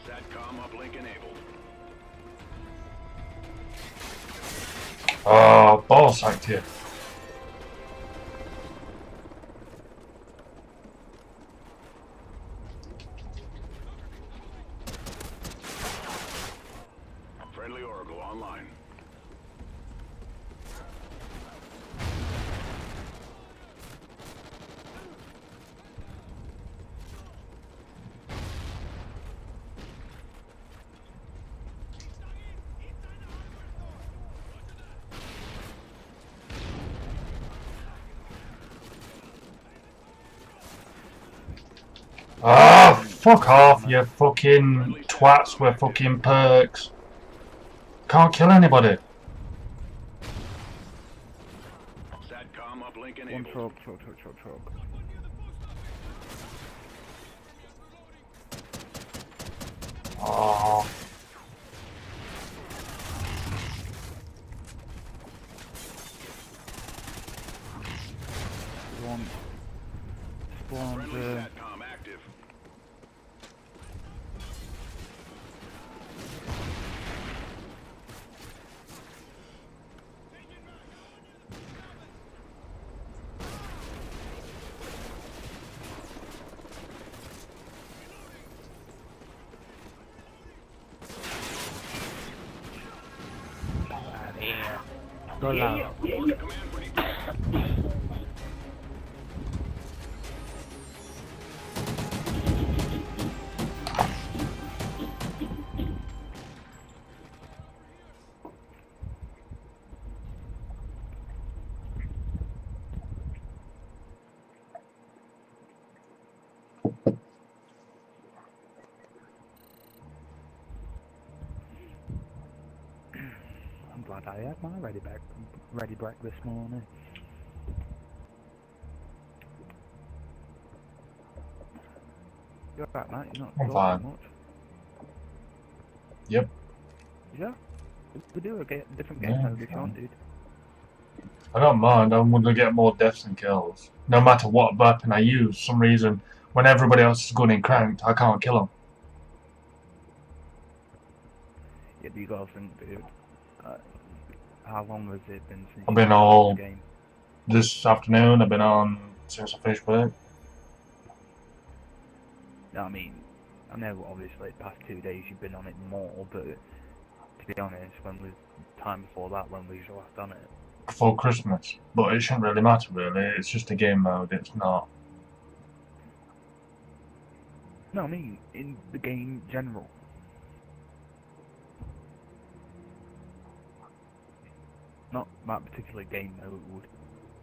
SATCOM uplink enabled. Oh, ball sacked here. Friendly Oracle online. Ah, oh, fuck off, you fucking twats with fucking perks. Can't kill anybody. SATCOM uplink enabled. Truck. Oh. Spawned. I had my ready back this morning. You're right, mate. You're not I'm fine. Much. Yep. Yeah. We do a different game mode if you want, dude. I don't mind, I'm going to get more deaths and kills. No matter what weapon I use, for some reason, when everybody else is gunning cranked, I can't kill them. Yeah, but you gotta think, dude. How long has it been since I've been on this afternoon, I've been on since I finished work. No, I mean, I know obviously the past 2 days you've been on it more, but to be honest, when was the time before that when we was last on it? Before Christmas, but it shouldn't really matter really, it's just a game mode, it's not. No, I mean, in the game general. Not that particular game mode,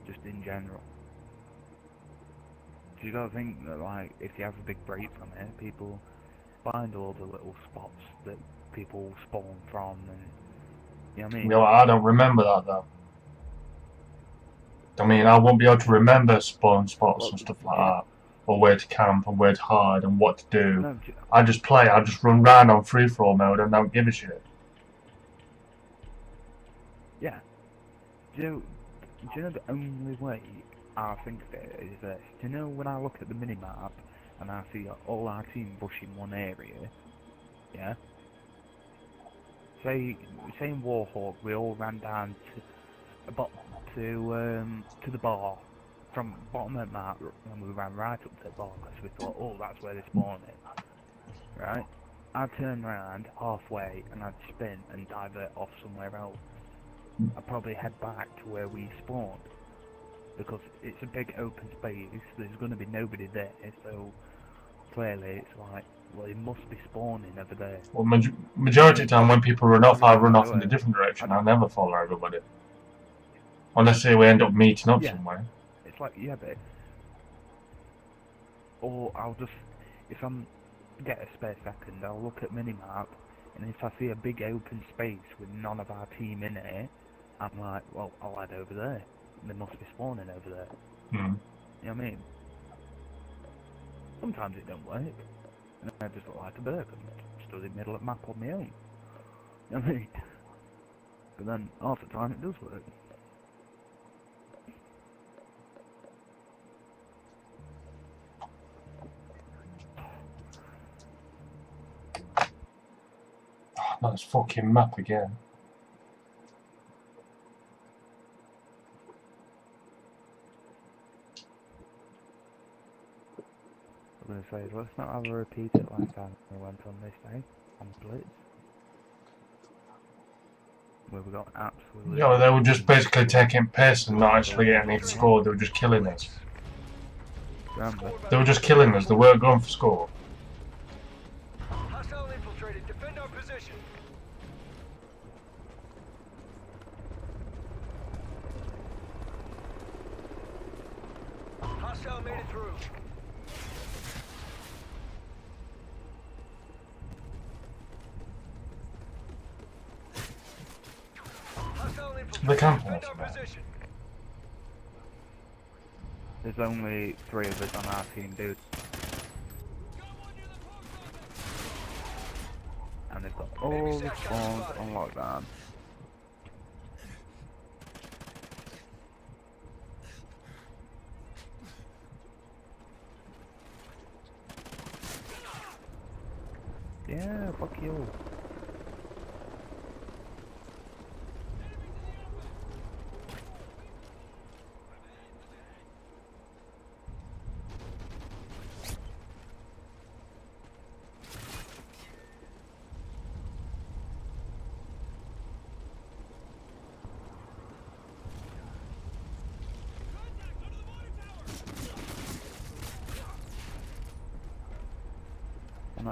just in general. So you gotta think that, like, if you have a big break from it, people find all the little spots that people spawn from, and, you know what I mean? No, I don't remember that though. I mean, I won't be able to remember spawn spots and stuff like that, or where to camp and where to hide and what to do. No, I just play, I just run round on free-for-all mode and don't give a shit. Yeah. Do you know the only way I think of it is this? Do you know when I look at the minimap and I see all our team bush in one area, yeah? Say in Warhawk we all ran down to the bar from bottom of the map, and we ran right up to the bar because we thought, oh, that's where they spawned it, right? I'd turn around halfway and I'd spin and divert off somewhere else. I'd probably head back to where we spawned because it's a big open space, there's going to be nobody there, so clearly it's like, well, it must be spawning over there. Well, majority of the time when people run off, I run off in a different direction. I never follow everybody. Unless we end up meeting up somewhere. It's like, yeah, but... Or I'll just... If I get a spare second, I'll look at minimap, and if I see a big open space with none of our team in it, I'm like, well, I'll head over there. They must be spawning over there. Mm. You know what I mean? Sometimes it don't work. And I just look like a burger, stood in the middle of the map on my own. You know what I mean? But then, half the time it does work. That's fucking map again. I'm gonna say, let's not have a repeat it like that we went on this day on Blitz, where we got absolutely. Yeah, they were just basically taking piss and not actually getting any score. They were just killing us. Remember? They were just killing us. They weren't going for score. There's only 3 of us on our team, dude. And they've got all the spawns on lockdown. Yeah, fuck you.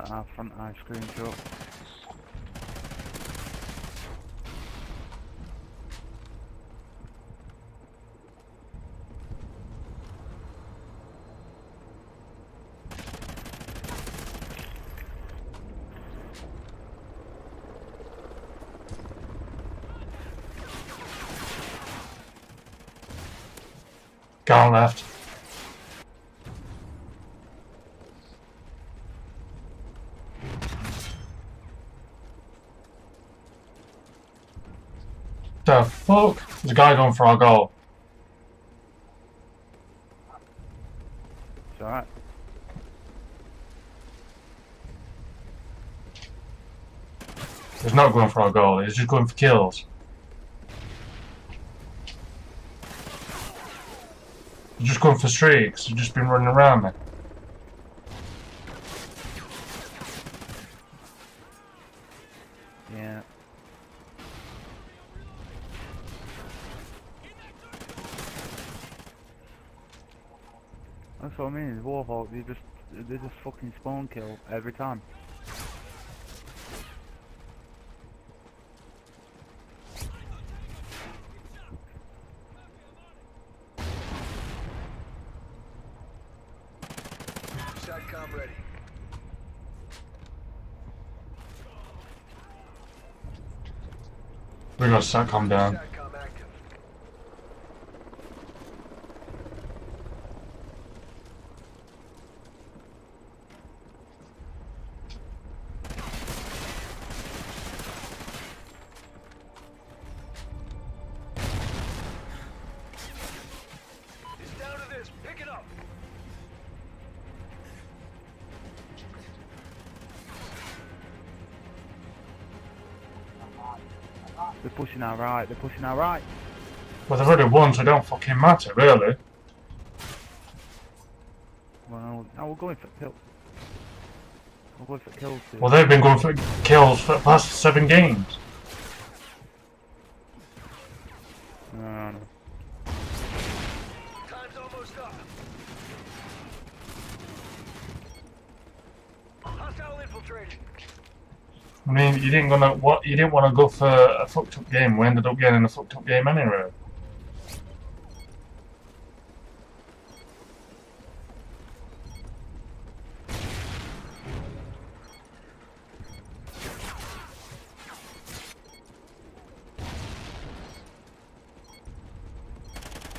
Our front eye screenshot. Gone left. the fuck? There's a guy going for our goal. It's alright. He's not going for our goal, he's just going for kills. He's just going for streaks, he's just been running around there. Yeah. That's what I mean, is Warhawk, they just fucking spawn kill every time. SATCOM ready. We got SATCOM down. SATCOM active. It's down to this. Pick it up. They're pushing our right, they're pushing our right. Well, they've already won, so it don't fucking matter, really. Well, now we're going for kills. We're going for kills, dude. Well, they've been going for kills for the past 7 games. No. Time's almost up. Hostile infiltrated. I mean, you didn't want to go for a fucked up game. We ended up getting a fucked up game anyway.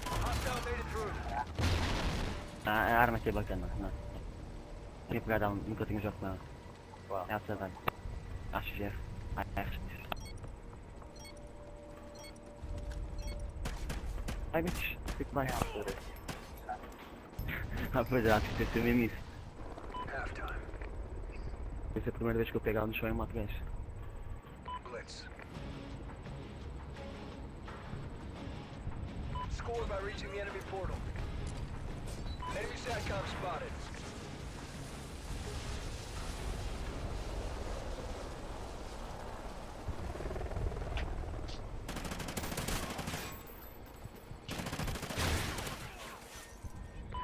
I don't care about that. No. Keep going down. You got things up now. Wow. That's seven. Alsjeblieft. Hij is ik mij af. Apoi dat ik te me mis. Essa é a primeira vez que eu pegar no chão e mato gajo. Blitz. Score by reaching the enemy portal. Enemy SATCOM spotted.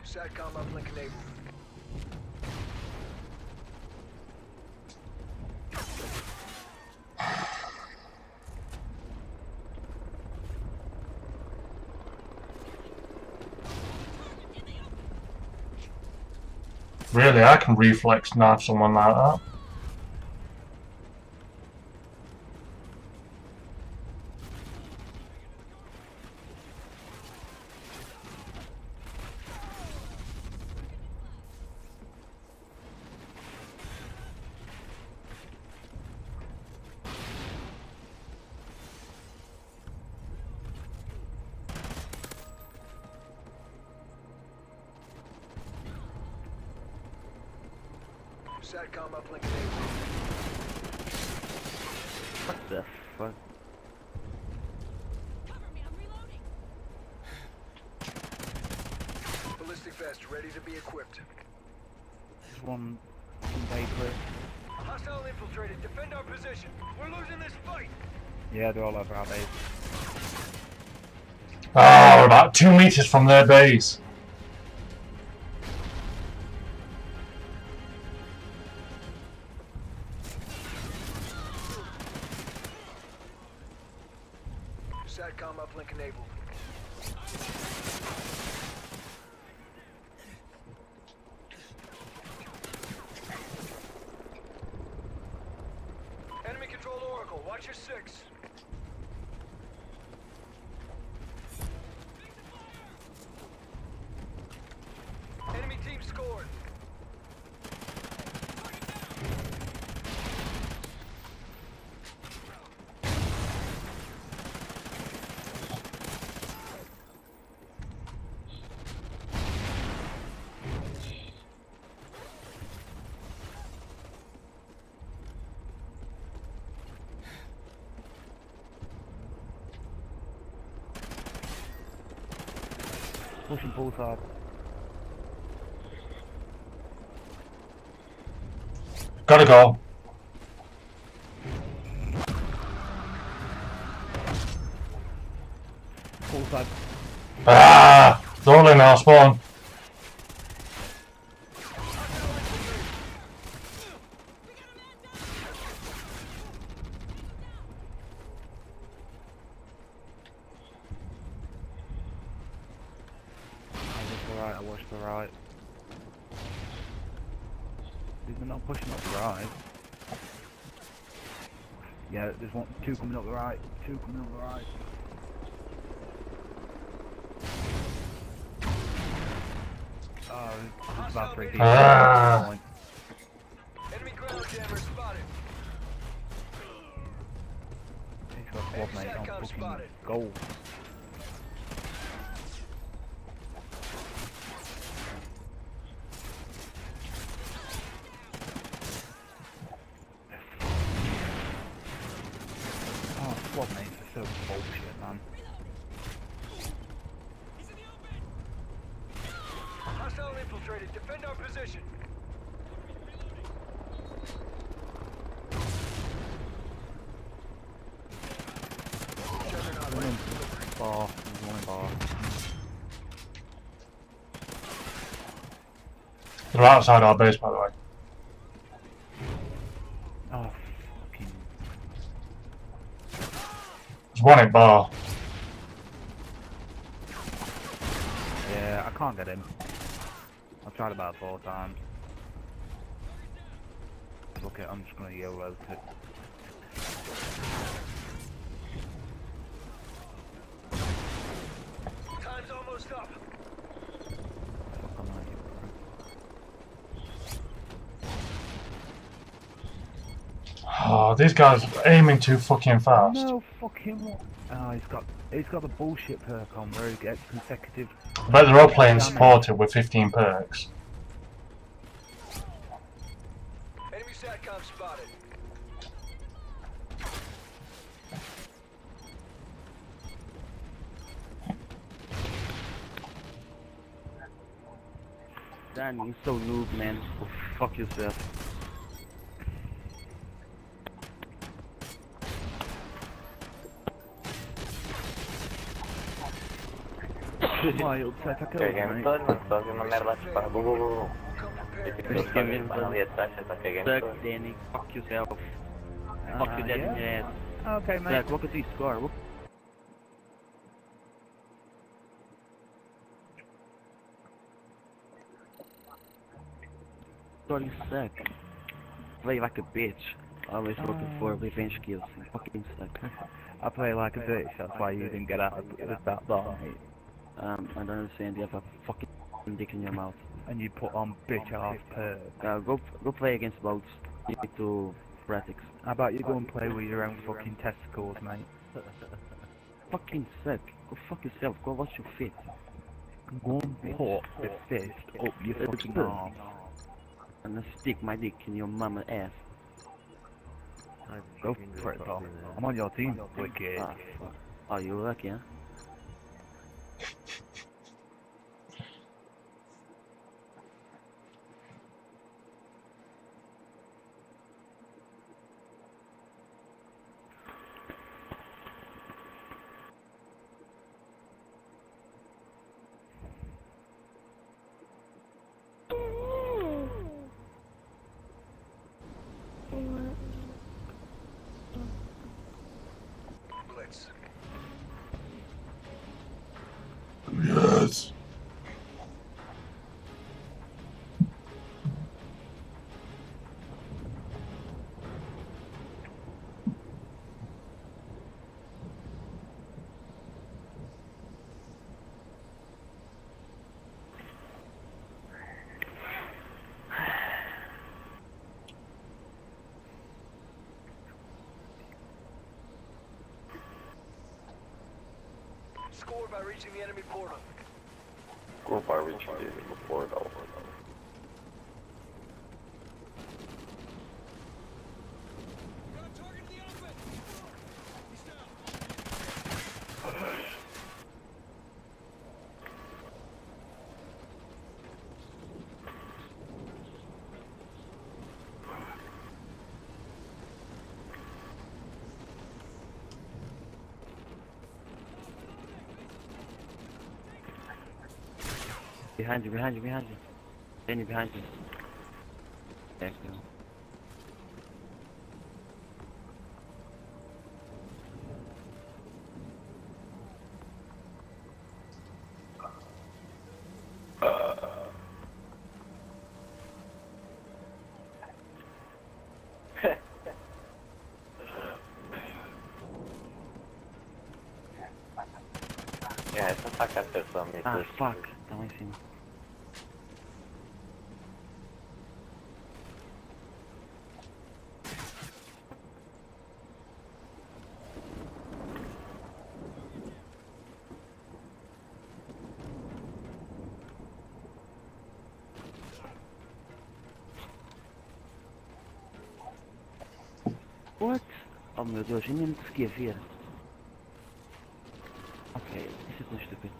SATCOM uplink enabled. Really, I can reflex knife someone like that. SATCOM uplink enabled. What the fuck? Cover me, I'm reloading. Ballistic vest ready to be equipped. There's one vapor. Hostile infiltrated, defend our position. We're losing this fight. Yeah, they're all over our base. Oh, we're about 2 meters from their base. SATCOM uplink enabled. Enemy controlled Oracle, watch your 6. Enemy team scored. pushing both hard. Gotta go. Both hard. Ah! They're all in our spawn. Two coming up the right, two coming up the right. Oh, it's about 3 feet. Ah. Enemy ground jammer spotted. He's got a quad, mate. I'm fucking gold. They're outside our base, by the way. Oh, fucking. There's one in bar. Yeah, I can't get him. I've tried about 4 times. Fuck it, I'm just gonna YOLO it. Time's almost up. Oh, these guys are aiming too fucking fast. No fucking what? Oh, he's got the bullshit perk on where he gets consecutive. But they're all playing supported with 15 perks. Enemy satcom spotted. Dan, you're so noob, man. Oh, fuck yourself. Wild, Danny, fuck yourself. Fuck you, Danny. Okay, mate. Look at his score. You suck. Play like a bitch. Always looking for revenge kills. Fucking suck. I play like a bitch. That's why you didn't get out of that bar. I don't understand, you have a fucking dick in your mouth. And you put on bitch ass perk. Go play against boats. You need to practice. How about you go and play with your own fucking testicles, mate? Fucking suck. Go fuck yourself, go watch your fit. Go and put the fist up your fucking arm. And stick my dick in your mama's ass. Go for it, pal. I'm on your team, wicked. Ah, fuck. Oh, you're lucky, huh? Score by reaching the enemy portal. Score by reaching the enemy portal. Behind you. Danny, behind you. There you go. Yeah, it's not like I said so many. Ah, fuck. Don't I see him. What? Oh meu Deus, eu nem me consegui a ver. Ok, isso é tão estúpido.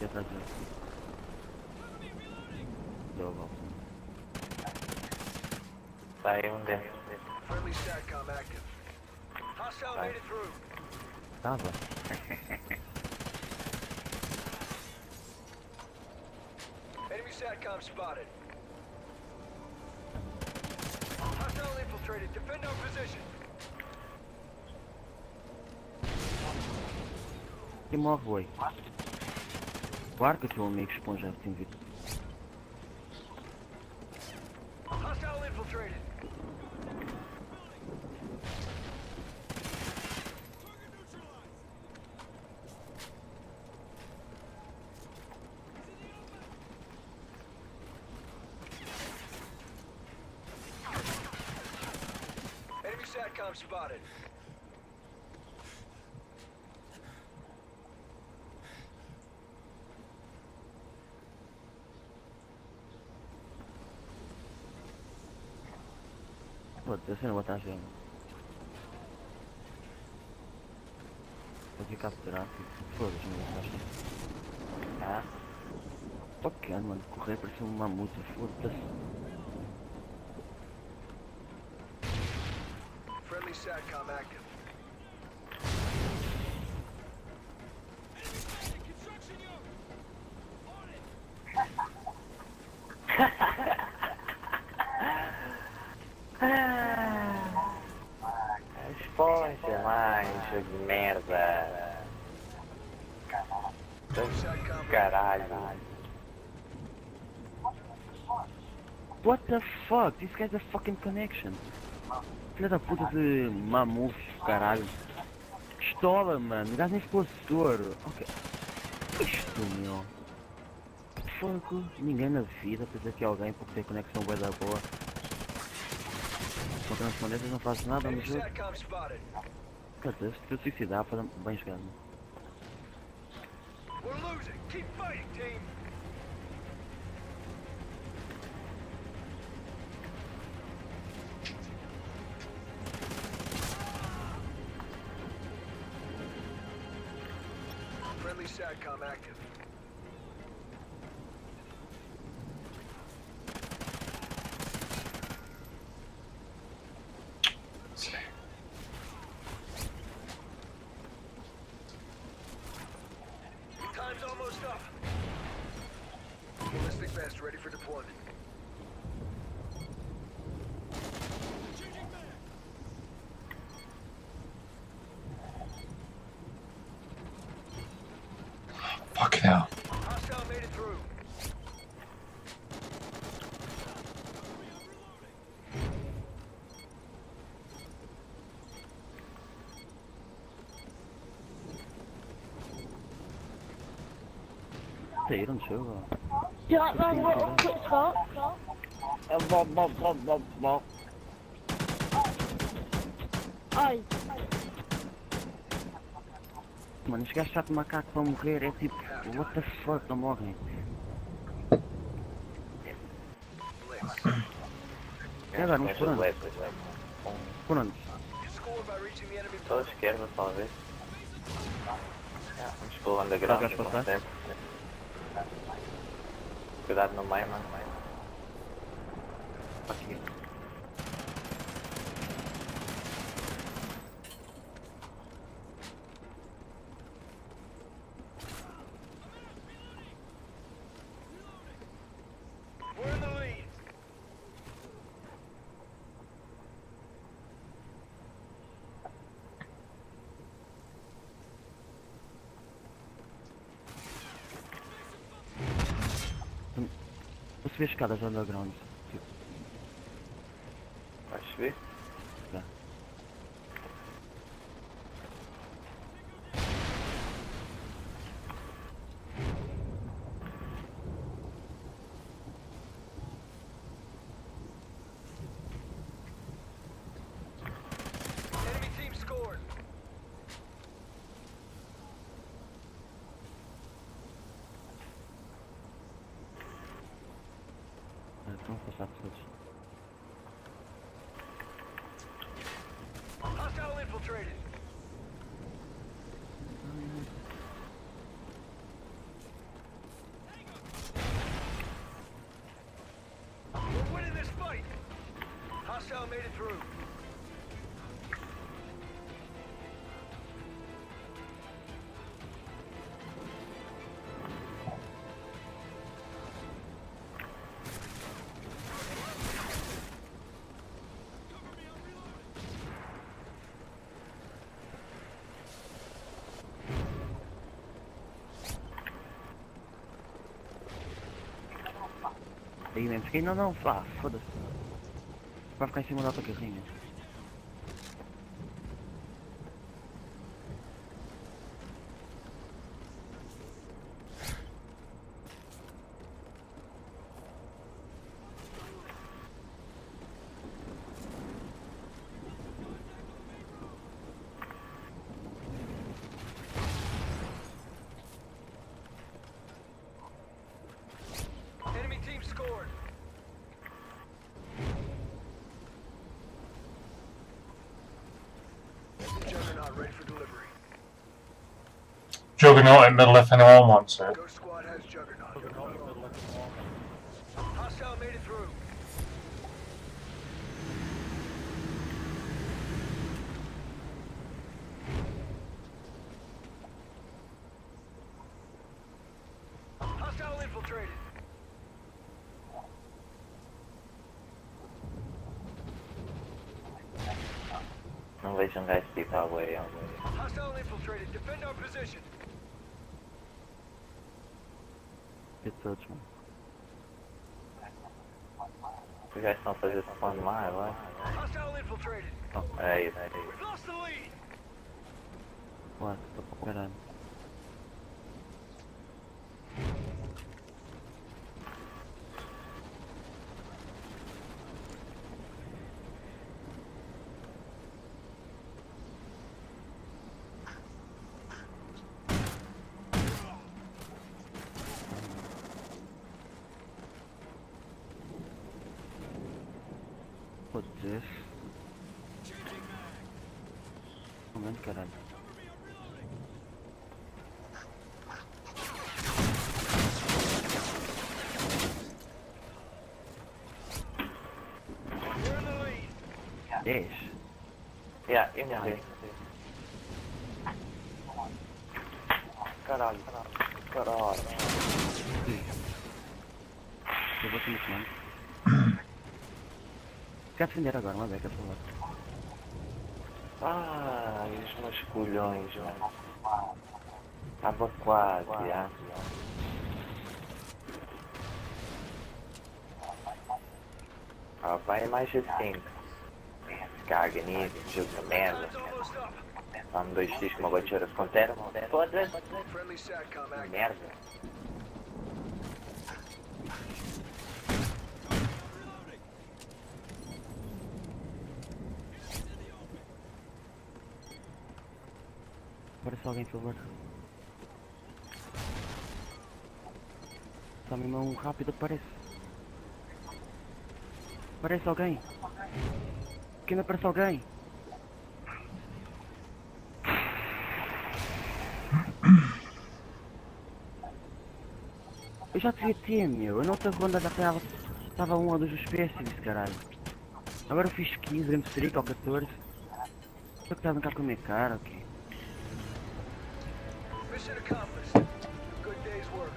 Já está aqui. Deu a volta. Está aí dentro. Estava. SATCOM spotted. Hostile infiltrated. Defend our position. Que morre, boy. Claro que o teu amigo esponja tem visto. Hostile infiltrated. SATCOM spotted. What? This is what I'm saying. Vou ficar por aqui. Foda-se, não vou achar. Ah? Bacana, mano. Correr parece um mamute. Foda-se. SATCOM active. Responde mais, jogo de merda. Caralho. What the fuck? This guy's a fucking connection. Filha da puta de mamuf, caralho. Pistola, mano. Me dá nem expositor. Ok. Isto, meu. Fogo. Ninguém na vida precisa que alguém porque tem conexão bué da boa. Com transponentes não faço nada, mas eu... Cadê? Se eu suicidar, para bem jogado. SATCOM active. Time's almost up. Ballistic vest ready for deployment. Now. Hostile made it through. They don't show up. Do you like my little quick spot? Oi. Mano, esses gajos chato de macaco para morrer, é tipo, what the fuck, não morrem. É agora, mas por onde? Por onde? Pela esquerda, talvez. Vamos pelo underground, como sempre. Cuidado, não vai, mano. Aqui. Vê escadas underground. Vais ver? Tá. Enemy team scored. Vamos passar por aqui. Hostile infiltrated. We're winning this fight. Hostile made it through. Aí mesmo, fiquei, não, ah, foda-se. Vai ficar em cima da autocarrinha. Scored. Juggernaut ready for delivery. Juggernaut at middle if anyone wants it. Ghost squad has Juggernaut. Hostile made it through. Hostile infiltrated. Some guys keep our way on. Hostile infiltrated, defend our position. Get those one. You guys don't play this one mile, right? Hostile infiltrated. Oh, hey, we've lost the lead. What? What on? Put this. Come on, caralho. Yes. Yeah, in the lead. Caralho. Eu vou te mostrar. Quer defender agora, uma beca, por favor. Ah, os meus culhões, mano. Tava quase, ah. Ah, vai mais de 5. Caga nisso, jogo de merda. Toma 2x com uma bateira de contera, mano. Foda-se. Merda. Parece alguém, por favor. Só minha mão rápida, parece. Parece alguém. Que ainda parece alguém. Eu já peguei T, meu. Eu na outra ronda já pegava... Estava um ou dois espécies, caralho. Agora eu fiz 15, ganho 30 ou 14. Só que está a brincar com a minha cara, ok? Mission accomplished. Good day's work.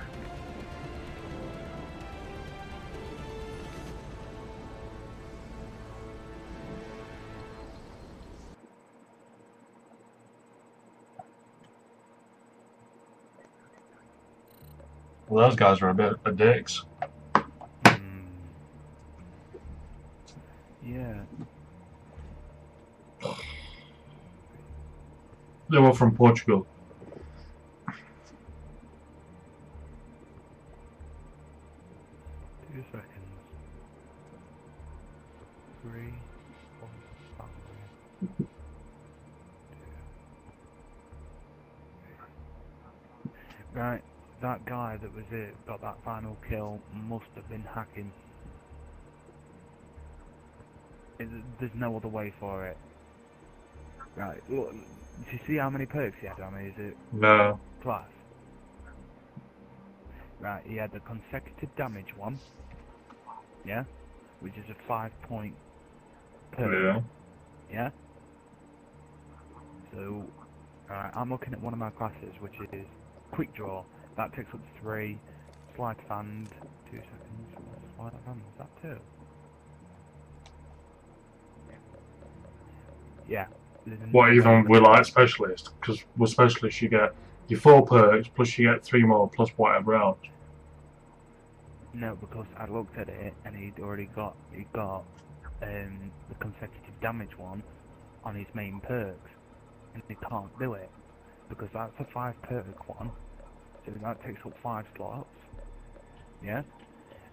Well, those guys are a bit of dicks. Yeah. They were from Portugal. Right, that guy that was it, got that final kill, must have been hacking. There's no other way for it. Right, look, do you see how many perks he had on? Is it? No. Class. Right, he had the consecutive damage one. Yeah? Which is a 5-point perk. Yeah. Yeah? So, alright, I'm looking at one of my classes, which is Quick Draw, that takes up 3, Slide Sand, 2 seconds, Slide Sand, is that 2? Yeah. What, even we're like specialist? Because with specialist you get your 4 perks, plus you get 3 more, plus whatever else. No, because I looked at it and he'd already got, the consecutive damage one on his main perks, and he can't do it. Because that's a 5-perk one, so that takes up 5 slots, yeah?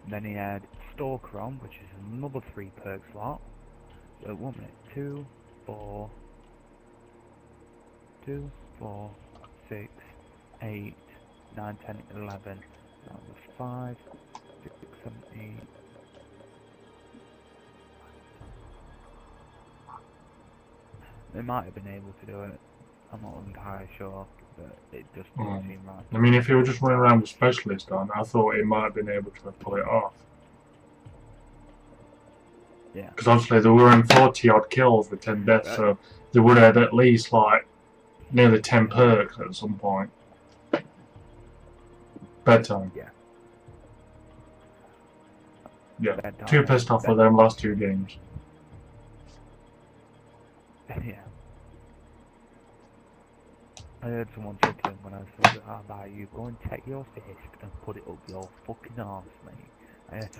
And then he had Stalker on, which is another 3-perk slot, so 1 minute, 2, 4, 6, 8, 9, 10, 11, that was 5, 6, 7, 8, they might have been able to do it. I'm not entirely sure, but it just doesn't seem right. I mean, if he were just running around with specialist on, I thought he might have been able to pull it off. Yeah. Because obviously they were in 40-odd kills with 10 deaths, right. So they would have at least, like, nearly 10 perks at some point. Bedtime. Yeah. Yeah. Bedtime, too pissed off with them last 2 games. Yeah. I heard someone chuckling when I said, "How about you go and take your fist and put it up your fucking arse, mate?" I heard